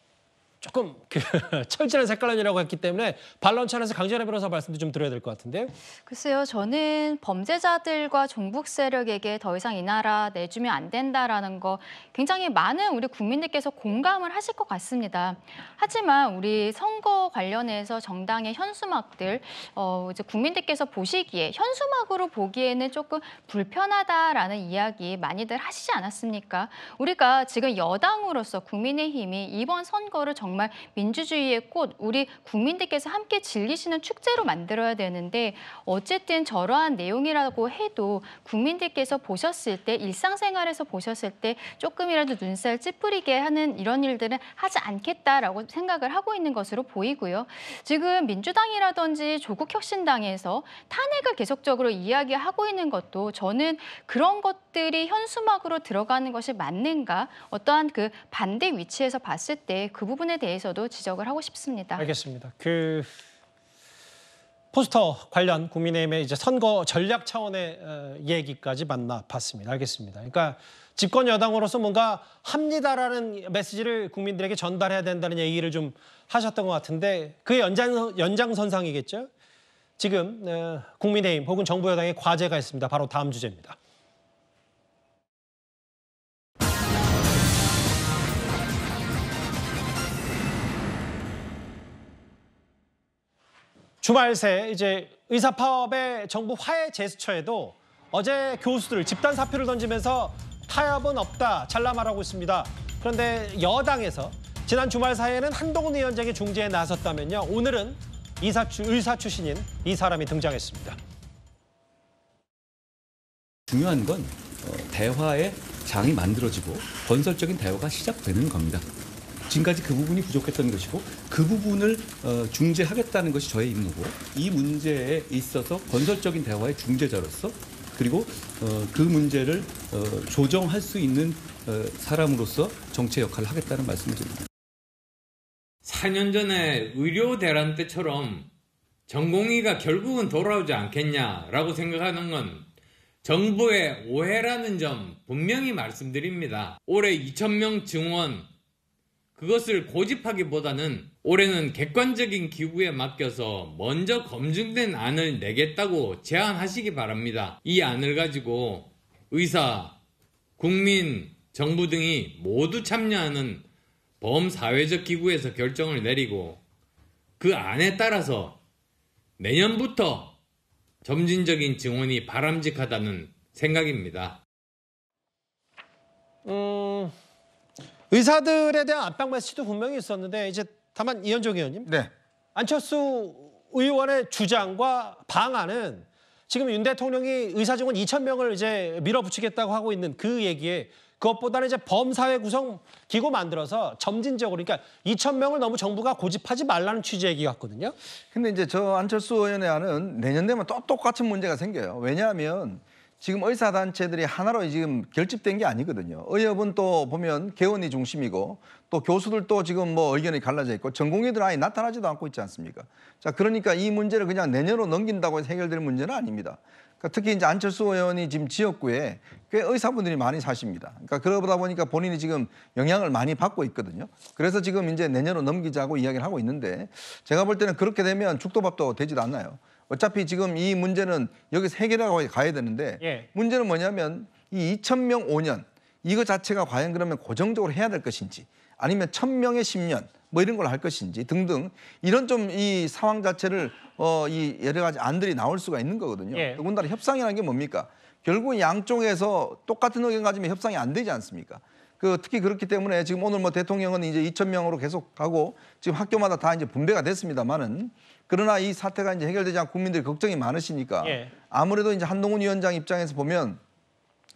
조금 그 철저한 색깔론이라고 했기 때문에 반론 차원에서 강지연 변호사 말씀도 좀 들어야 될 것 같은데요. 글쎄요. 저는 범죄자들과 종북 세력에게 더 이상 이 나라 내주면 안 된다라는 거 굉장히 많은 우리 국민들께서 공감을 하실 것 같습니다. 하지만 우리 선거 관련해서 정당의 현수막들 어, 이제 국민들께서 보시기에 현수막으로 보기에는 조금 불편하다라는 이야기 많이들 하시지 않았습니까? 우리가 지금 여당으로서 국민의힘이 이번 선거를 정 정말 민주주의의 꽃, 우리 국민들께서 함께 즐기시는 축제로 만들어야 되는데 어쨌든 저러한 내용이라고 해도 국민들께서 보셨을 때, 일상생활에서 보셨을 때 조금이라도 눈살 찌푸리게 하는 이런 일들은 하지 않겠다라고 생각을 하고 있는 것으로 보이고요. 지금 민주당이라든지 조국혁신당에서 탄핵을 계속적으로 이야기하고 있는 것도 저는 그런 것들이 현수막으로 들어가는 것이 맞는가, 어떠한 그 반대 위치에서 봤을 때 그 부분에 대해서도 지적을 하고 싶습니다. 알겠습니다. 그 포스터 관련 국민의힘의 이제 선거 전략 차원의 얘기까지 만나봤습니다. 알겠습니다. 그러니까 집권 여당으로서 뭔가 합니다라는 메시지를 국민들에게 전달해야 된다는 얘기를 좀 하셨던 것 같은데 그의 연장, 연장선상이겠죠. 지금 국민의힘 혹은 정부 여당의 과제가 있습니다. 바로 다음 주제입니다. 주말 새 이제 의사 파업의 정부 화해 제스처에도 어제 교수들 집단 사표를 던지면서 타협은 없다 잘라말하고 있습니다. 그런데 여당에서 지난 주말 사이에는 한동훈 위원장이 중재에 나섰다면요. 오늘은 의사, 의사 출신인 이 사람이 등장했습니다. 중요한 건 대화의 장이 만들어지고 건설적인 대화가 시작되는 겁니다. 지금까지 그 부분이 부족했던 것이고 그 부분을 중재하겠다는 것이 저의 임무고 이 문제에 있어서 건설적인 대화의 중재자로서 그리고 그 문제를 조정할 수 있는 사람으로서 정치의 역할을 하겠다는 말씀을 드립니다. 사 년 전에 의료 대란 때처럼 전공의가 결국은 돌아오지 않겠냐라고 생각하는 건 정부의 오해라는 점 분명히 말씀드립니다. 올해 이천 명 증원 그것을 고집하기보다는 올해는 객관적인 기구에 맡겨서 먼저 검증된 안을 내겠다고 제안하시기 바랍니다. 이 안을 가지고 의사, 국민, 정부 등이 모두 참여하는 범사회적 기구에서 결정을 내리고 그 안에 따라서 내년부터 점진적인 증원이 바람직하다는 생각입니다. 음... 의사들에 대한 압박 메시지도 분명히 있었는데 이제 다만 이현정 의원님, 네. 안철수 의원의 주장과 방안은 지금 윤 대통령이 의사증원 이천 명을 이제 밀어붙이겠다고 하고 있는 그 얘기에 그것보다는 이제 범사회 구성 기구 만들어서 점진적으로 그러니까 이천 명을 너무 정부가 고집하지 말라는 취지의 얘기 같거든요. 근데 이제 저 안철수 의원의 안은 내년 되면 또 똑같은 문제가 생겨요. 왜냐하면 지금 의사단체들이 하나로 지금 결집된 게 아니거든요. 의협은 또 보면 개원이 중심이고 또 교수들도 지금 뭐 의견이 갈라져 있고 전공의들 아예 나타나지도 않고 있지 않습니까? 자, 그러니까 이 문제를 그냥 내년으로 넘긴다고 해서 해결될 문제는 아닙니다. 그러니까 특히 이제 안철수 의원이 지금 지역구에 꽤 의사분들이 많이 사십니다. 그러니까 그러다 보니까 본인이 지금 영향을 많이 받고 있거든요. 그래서 지금 이제 내년으로 넘기자고 이야기를 하고 있는데 제가 볼 때는 그렇게 되면 죽도 밥도 되지도 않나요? 어차피 지금 이 문제는 여기서 해결하고 가야 되는데 예. 문제는 뭐냐면 이 이천 명 오 년 이거 자체가 과연 그러면 고정적으로 해야 될 것인지 아니면 천 명에 십 년 뭐 이런 걸 할 것인지 등등 이런 좀 이 상황 자체를 어 이 여러 가지 안들이 나올 수가 있는 거거든요. 예. 더군다나 협상이라는 게 뭡니까? 결국 양쪽에서 똑같은 의견 가지면 협상이 안 되지 않습니까? 그 특히 그렇기 때문에 지금 오늘 뭐 대통령은 이제 이천 명으로 계속 가고 지금 학교마다 다 이제 분배가 됐습니다만은 그러나 이 사태가 이제 해결되지 않고 국민들이 걱정이 많으시니까 예. 아무래도 이제 한동훈 위원장 입장에서 보면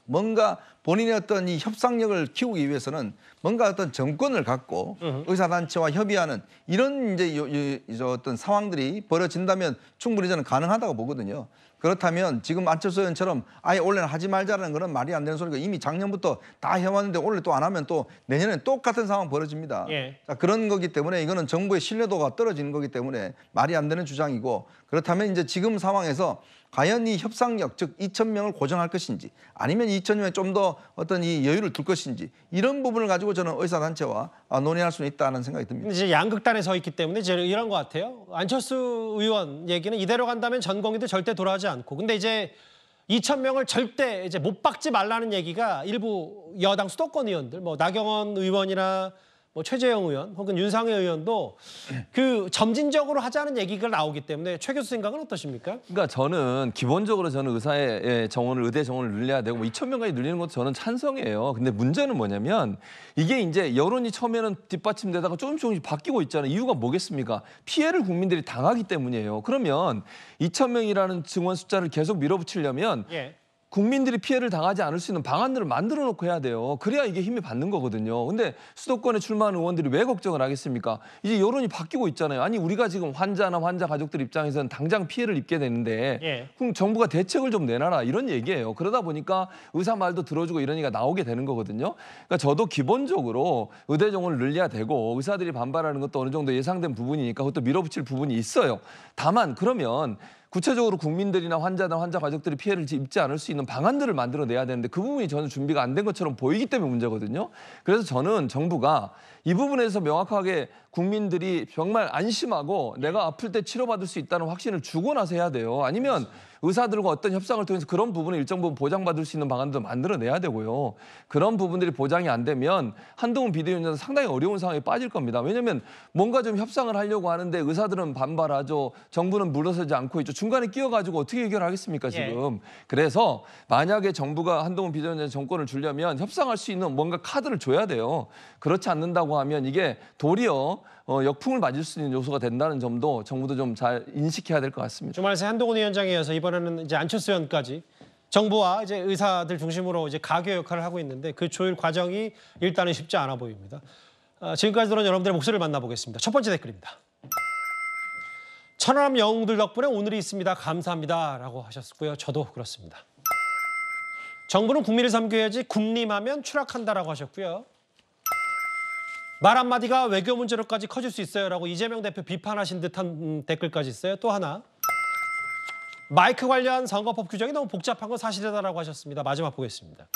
뭔가 본인의 어떤 이 협상력을 키우기 위해서는 뭔가 어떤 정권을 갖고 으흠. 의사단체와 협의하는 이런 이제 요, 요, 요 어떤 상황들이 벌어진다면 충분히 저는 가능하다고 보거든요. 그렇다면 지금 안철수 의원처럼 아예 올해는 하지 말자라는 그런 말이 안 되는 소리가 이미 작년부터 다 해왔는데 올해 또 안 하면 또 내년엔 똑같은 상황 벌어집니다. 예. 자, 그런 거기 때문에 이거는 정부의 신뢰도가 떨어지는 거기 때문에 말이 안 되는 주장이고 그렇다면 이제 지금 상황에서 과연 이 협상력 즉 이천 명을 고정할 것인지 아니면 이천 명에 좀 더 어떤 이 여유를 둘 것인지 이런 부분을 가지고 저는 의사단체와 논의할 수는 있다는 생각이 듭니다. 이제 양극단에 서 있기 때문에 이제 이런 것 같아요. 안철수 의원 얘기는 이대로 간다면 전공의도 절대 돌아오지 않고 근데 이제 이천 명을 절대 이제 못 박지 말라는 얘기가 일부 여당 수도권 의원들 뭐 나경원 의원이나 뭐 최재형 의원 혹은 윤상회 의원도 그 점진적으로 하자는 얘기가 나오기 때문에 최 교수 생각은 어떠십니까? 그러니까 저는 기본적으로 저는 의사의 정원을 의대 정원을 늘려야 되고 뭐 이천 명까지 늘리는 것도 저는 찬성이에요. 근데 문제는 뭐냐면 이게 이제 여론이 처음에는 뒷받침되다가 조금씩 조금씩 바뀌고 있잖아요. 이유가 뭐겠습니까? 피해를 국민들이 당하기 때문이에요. 그러면 이천 명이라는 증원 숫자를 계속 밀어붙이려면 예. 국민들이 피해를 당하지 않을 수 있는 방안들을 만들어 놓고 해야 돼요. 그래야 이게 힘이 받는 거거든요. 근데 수도권에 출마한 의원들이 왜 걱정을 하겠습니까? 이제 여론이 바뀌고 있잖아요. 아니 우리가 지금 환자나 환자 가족들 입장에서는 당장 피해를 입게 되는데 예. 그럼 정부가 대책을 좀 내놔라 이런 얘기예요. 그러다 보니까 의사 말도 들어주고 이런 얘기가 나오게 되는 거거든요. 그러니까 저도 기본적으로 의대 정원을 늘려야 되고 의사들이 반발하는 것도 어느 정도 예상된 부분이니까 그것도 밀어붙일 부분이 있어요. 다만 그러면 구체적으로 국민들이나 환자나 환자 가족들이 피해를 입지 않을 수 있는 방안들을 만들어내야 되는데 그 부분이 저는 준비가 안 된 것처럼 보이기 때문에 문제거든요. 그래서 저는 정부가 이 부분에서 명확하게 국민들이 정말 안심하고 내가 아플 때 치료받을 수 있다는 확신을 주고 나서 해야 돼요. 아니면 의사들과 어떤 협상을 통해서 그런 부분을 일정 부분 보장받을 수 있는 방안도 만들어내야 되고요. 그런 부분들이 보장이 안 되면 한동훈 비대위원장은 상당히 어려운 상황에 빠질 겁니다. 왜냐하면 뭔가 좀 협상을 하려고 하는데 의사들은 반발하죠. 정부는 물러서지 않고 있죠. 중간에 끼어가지고 어떻게 해결하겠습니까 지금. 예. 그래서 만약에 정부가 한동훈 비대위원장 정권을 주려면 협상할 수 있는 뭔가 카드를 줘야 돼요. 그렇지 않는다고 하면 이게 도리어 역풍을 맞을 수 있는 요소가 된다는 점도 정부도 좀 잘 인식해야 될 것 같습니다. 주말새 한동훈 위원장에 이어서 이번에는 이제 안철수 의원까지 정부와 이제 의사들 중심으로 이제 가교 역할을 하고 있는데 그 조율 과정이 일단은 쉽지 않아 보입니다. 지금까지 들은 여러분들의 목소리를 만나보겠습니다. 첫 번째 댓글입니다. 천안함 영웅들 덕분에 오늘이 있습니다. 감사합니다라고 하셨고요. 저도 그렇습니다. 정부는 국민을 섬겨야지 군림하면 추락한다라고 하셨고요. 말 한마디가 외교 문제로까지 커질 수 있어요라고 이재명 대표 비판하신 듯한 댓글까지 있어요. 또 하나. 마이크 관련 선거법 규정이 너무 복잡한 건 사실이다라고 하셨습니다. 마지막 보겠습니다.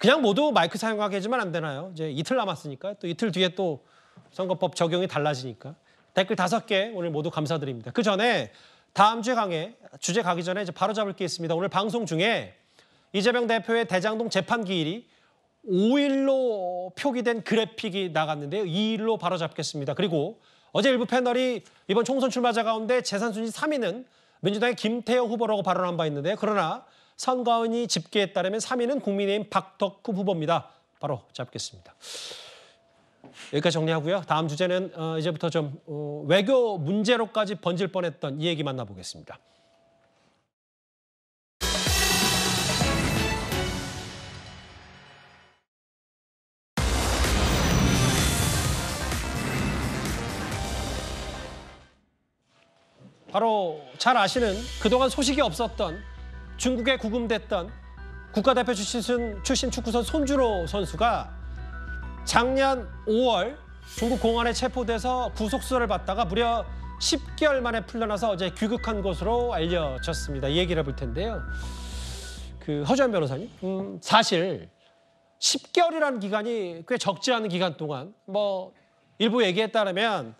그냥 모두 마이크 사용하게 해주면 안 되나요? 이제 이틀 남았으니까 또 이틀 뒤에 또 선거법 적용이 달라지니까. 댓글 다섯 개 오늘 모두 감사드립니다. 그 전에 다음 주에 강의 주제 가기 전에 이제 바로 잡을 게 있습니다. 오늘 방송 중에 이재명 대표의 대장동 재판 기일이 오 일로 표기된 그래픽이 나갔는데요. 이 일로 바로 잡겠습니다. 그리고 어제 일부 패널이 이번 총선 출마자 가운데 재산순위 삼 위는 민주당의 김태호 후보라고 발언한 바 있는데요. 그러나 선관위 집계에 따르면 삼 위는 국민의힘 박덕흠 후보입니다. 바로 잡겠습니다. 여기까지 정리하고요. 다음 주제는 어, 이제부터 좀 어, 외교 문제로까지 번질 뻔했던 이 얘기 만나보겠습니다. 바로 잘 아시는 그동안 소식이 없었던 중국에 구금됐던 국가대표 출신, 출신 축구선 손준호 선수가 작년 오월 중국 공안에 체포돼서 구속수사를 받다가 무려 십 개월 만에 풀려나서 어제 귀국한 것으로 알려졌습니다. 이 얘기를 해볼 텐데요. 그 허주환 변호사님, 음, 사실 십 개월이라는 기간이 꽤 적지 않은 기간 동안 뭐 일부 얘기에 따르면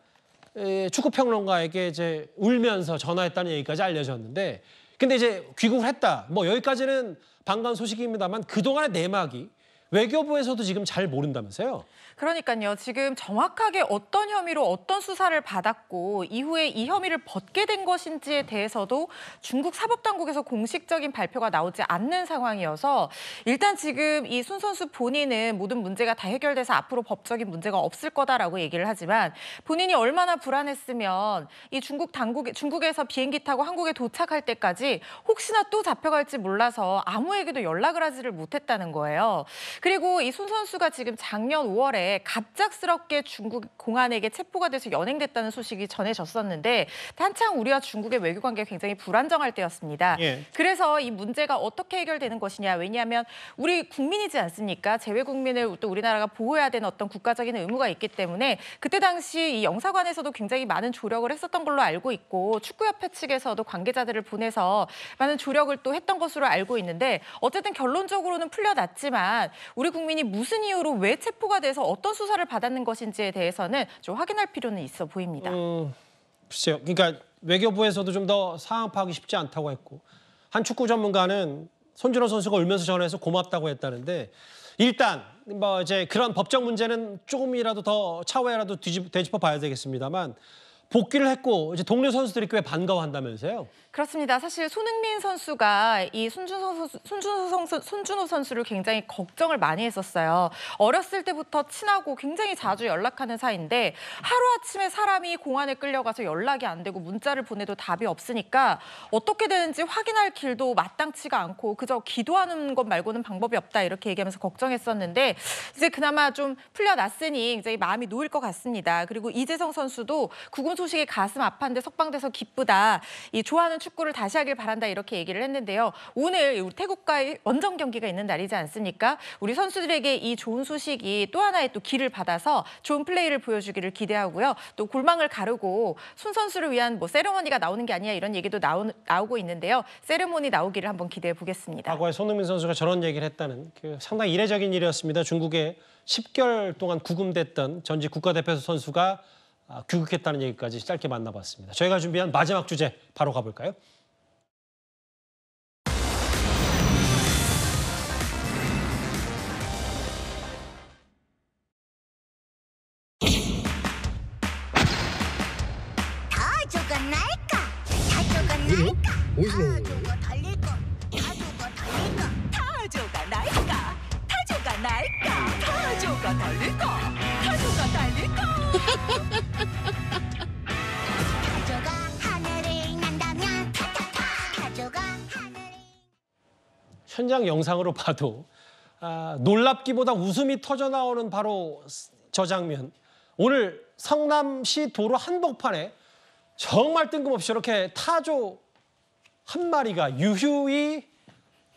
축구 평론가에게 이제 울면서 전화했다는 얘기까지 알려졌는데, 근데 이제 귀국을 했다. 뭐 여기까지는 반가운 소식입니다만 그 동안의 내막이 외교부에서도 지금 잘 모른다면서요? 그러니까요. 지금 정확하게 어떤 혐의로 어떤 수사를 받았고 이후에 이 혐의를 벗게 된 것인지에 대해서도 중국 사법당국에서 공식적인 발표가 나오지 않는 상황이어서 일단 지금 이 손 선수 본인은 모든 문제가 다 해결돼서 앞으로 법적인 문제가 없을 거다라고 얘기를 하지만 본인이 얼마나 불안했으면 이 중국 당국, 중국에서 비행기 타고 한국에 도착할 때까지 혹시나 또 잡혀갈지 몰라서 아무에게도 연락을 하지를 못했다는 거예요. 그리고 이 손 선수가 지금 작년 오월에 갑작스럽게 중국 공안에게 체포가 돼서 연행됐다는 소식이 전해졌었는데 한창 우리와 중국의 외교 관계가 굉장히 불안정할 때였습니다. 예. 그래서 이 문제가 어떻게 해결되는 것이냐. 왜냐하면 우리 국민이지 않습니까? 재외국민을 또 우리나라가 보호해야 되는 어떤 국가적인 의무가 있기 때문에 그때 당시 이 영사관에서도 굉장히 많은 조력을 했었던 걸로 알고 있고 축구협회 측에서도 관계자들을 보내서 많은 조력을 또 했던 것으로 알고 있는데 어쨌든 결론적으로는 풀려났지만 우리 국민이 무슨 이유로 왜 체포가 돼서 어떤 수사를 받았는 것인지에 대해서는 좀 확인할 필요는 있어 보입니다. 음, 글쎄요. 그러니까 외교부에서도 좀 더 상황 파악이 쉽지 않다고 했고 한 축구 전문가는 손준호 선수가 울면서 전화해서 고맙다고 했다는데 일단 뭐 이제 그런 법적 문제는 조금이라도 더 차후에라도 뒤집, 뒤집어 봐야 되겠습니다만 복귀를 했고 이제 동료 선수들이 꽤 반가워한다면서요? 그렇습니다. 사실 손흥민 선수가 이 손준호, 선수, 손준호, 선수, 손준호 선수를 굉장히 걱정을 많이 했었어요. 어렸을 때부터 친하고 굉장히 자주 연락하는 사이인데 하루아침에 사람이 공안에 끌려가서 연락이 안 되고 문자를 보내도 답이 없으니까 어떻게 되는지 확인할 길도 마땅치가 않고 그저 기도하는 것 말고는 방법이 없다 이렇게 얘기하면서 걱정했었는데 이제 그나마 좀 풀려났으니 굉장히 마음이 놓일 것 같습니다. 그리고 이재성 선수도 구금 소식에 가슴 아팠는데 석방돼서 기쁘다. 이 좋아하는 축구를 다시 하길 바란다 이렇게 얘기를 했는데요. 오늘 태국과의 원정 경기가 있는 날이지 않습니까? 우리 선수들에게 이 좋은 소식이 또 하나의 또 길을 받아서 좋은 플레이를 보여주기를 기대하고요. 또 골망을 가르고 손 선수를 위한 뭐 세레머니가 나오는 게 아니야 이런 얘기도 나오, 나오고 있는데요. 세레머니 나오기를 한번 기대해 보겠습니다. 과거에 손흥민 선수가 저런 얘기를 했다는 그 상당히 이례적인 일이었습니다. 중국에 십 개월 동안 구금됐던 전직 국가대표 선수가 귀국했다는 얘기까지 짧게 만나봤습니다. 저희가 준비한 마지막 주제 바로 가볼까요? 다 죽어 날까? 다 죽어 날까? 다 죽어 달릴까? 다 죽어 달릴까? 다 죽어 날까? 다 죽어 날까? 다 죽어 달릴까? 다 죽어 달릴까? 현장 영상으로 봐도 아, 놀랍기보다 웃음이 터져 나오는 바로 저 장면. 오늘 성남시 도로 한복판에 정말 뜬금없이 이렇게 타조 한 마리가 유휴히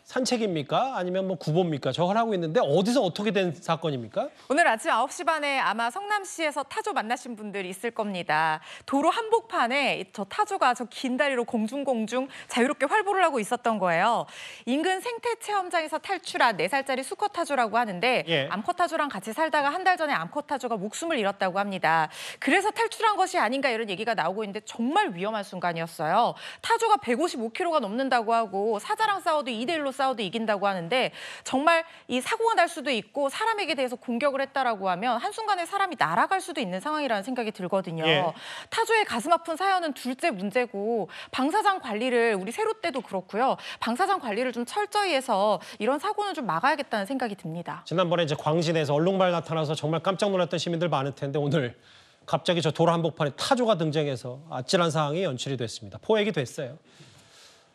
산책입니까? 아니면 뭐 구보입니까? 저걸 하고 있는데 어디서 어떻게 된 사건입니까? 오늘 아침 아홉 시 반에 아마 성남시에서 타조 만나신 분들이 있을 겁니다. 도로 한복판에 저 타조가 저 긴 다리로 공중공중 자유롭게 활보를 하고 있었던 거예요. 인근 생태체험장에서 탈출한 네 살짜리 수컷 타조라고 하는데 예. 암컷 타조랑 같이 살다가 한 달 전에 암컷 타조가 목숨을 잃었다고 합니다. 그래서 탈출한 것이 아닌가 이런 얘기가 나오고 있는데 정말 위험한 순간이었어요. 타조가 백오십오 킬로그램가 넘는다고 하고 사자랑 싸워도 이 대 일로 싸워도 이긴다고 하는데 정말 이 사고가 날 수도 있고 사람에게 대해서 공격을 했다라고 하면 한순간에 사람이 날아갈 수도 있는 상황이라는 생각이 들거든요. 예. 타조의 가슴 아픈 사연은 둘째 문제고 방사장 관리를 우리 세로때도 그렇고요. 방사장 관리를 좀 철저히 해서 이런 사고는 좀 막아야겠다는 생각이 듭니다. 지난번에 이제 광진에서 얼룩말 나타나서 정말 깜짝 놀랐던 시민들 많을 텐데 오늘 갑자기 저 도로 한복판에 타조가 등장해서 아찔한 상황이 연출이 됐습니다. 포획이 됐어요.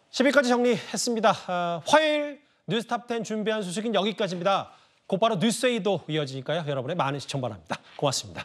십 위까지 정리했습니다. 아, 화요일 뉴스 탑텐 준비한 소식은 여기까지입니다. 곧바로 뉴스웨이도 이어지니까요. 여러분의 많은 시청 바랍니다. 고맙습니다.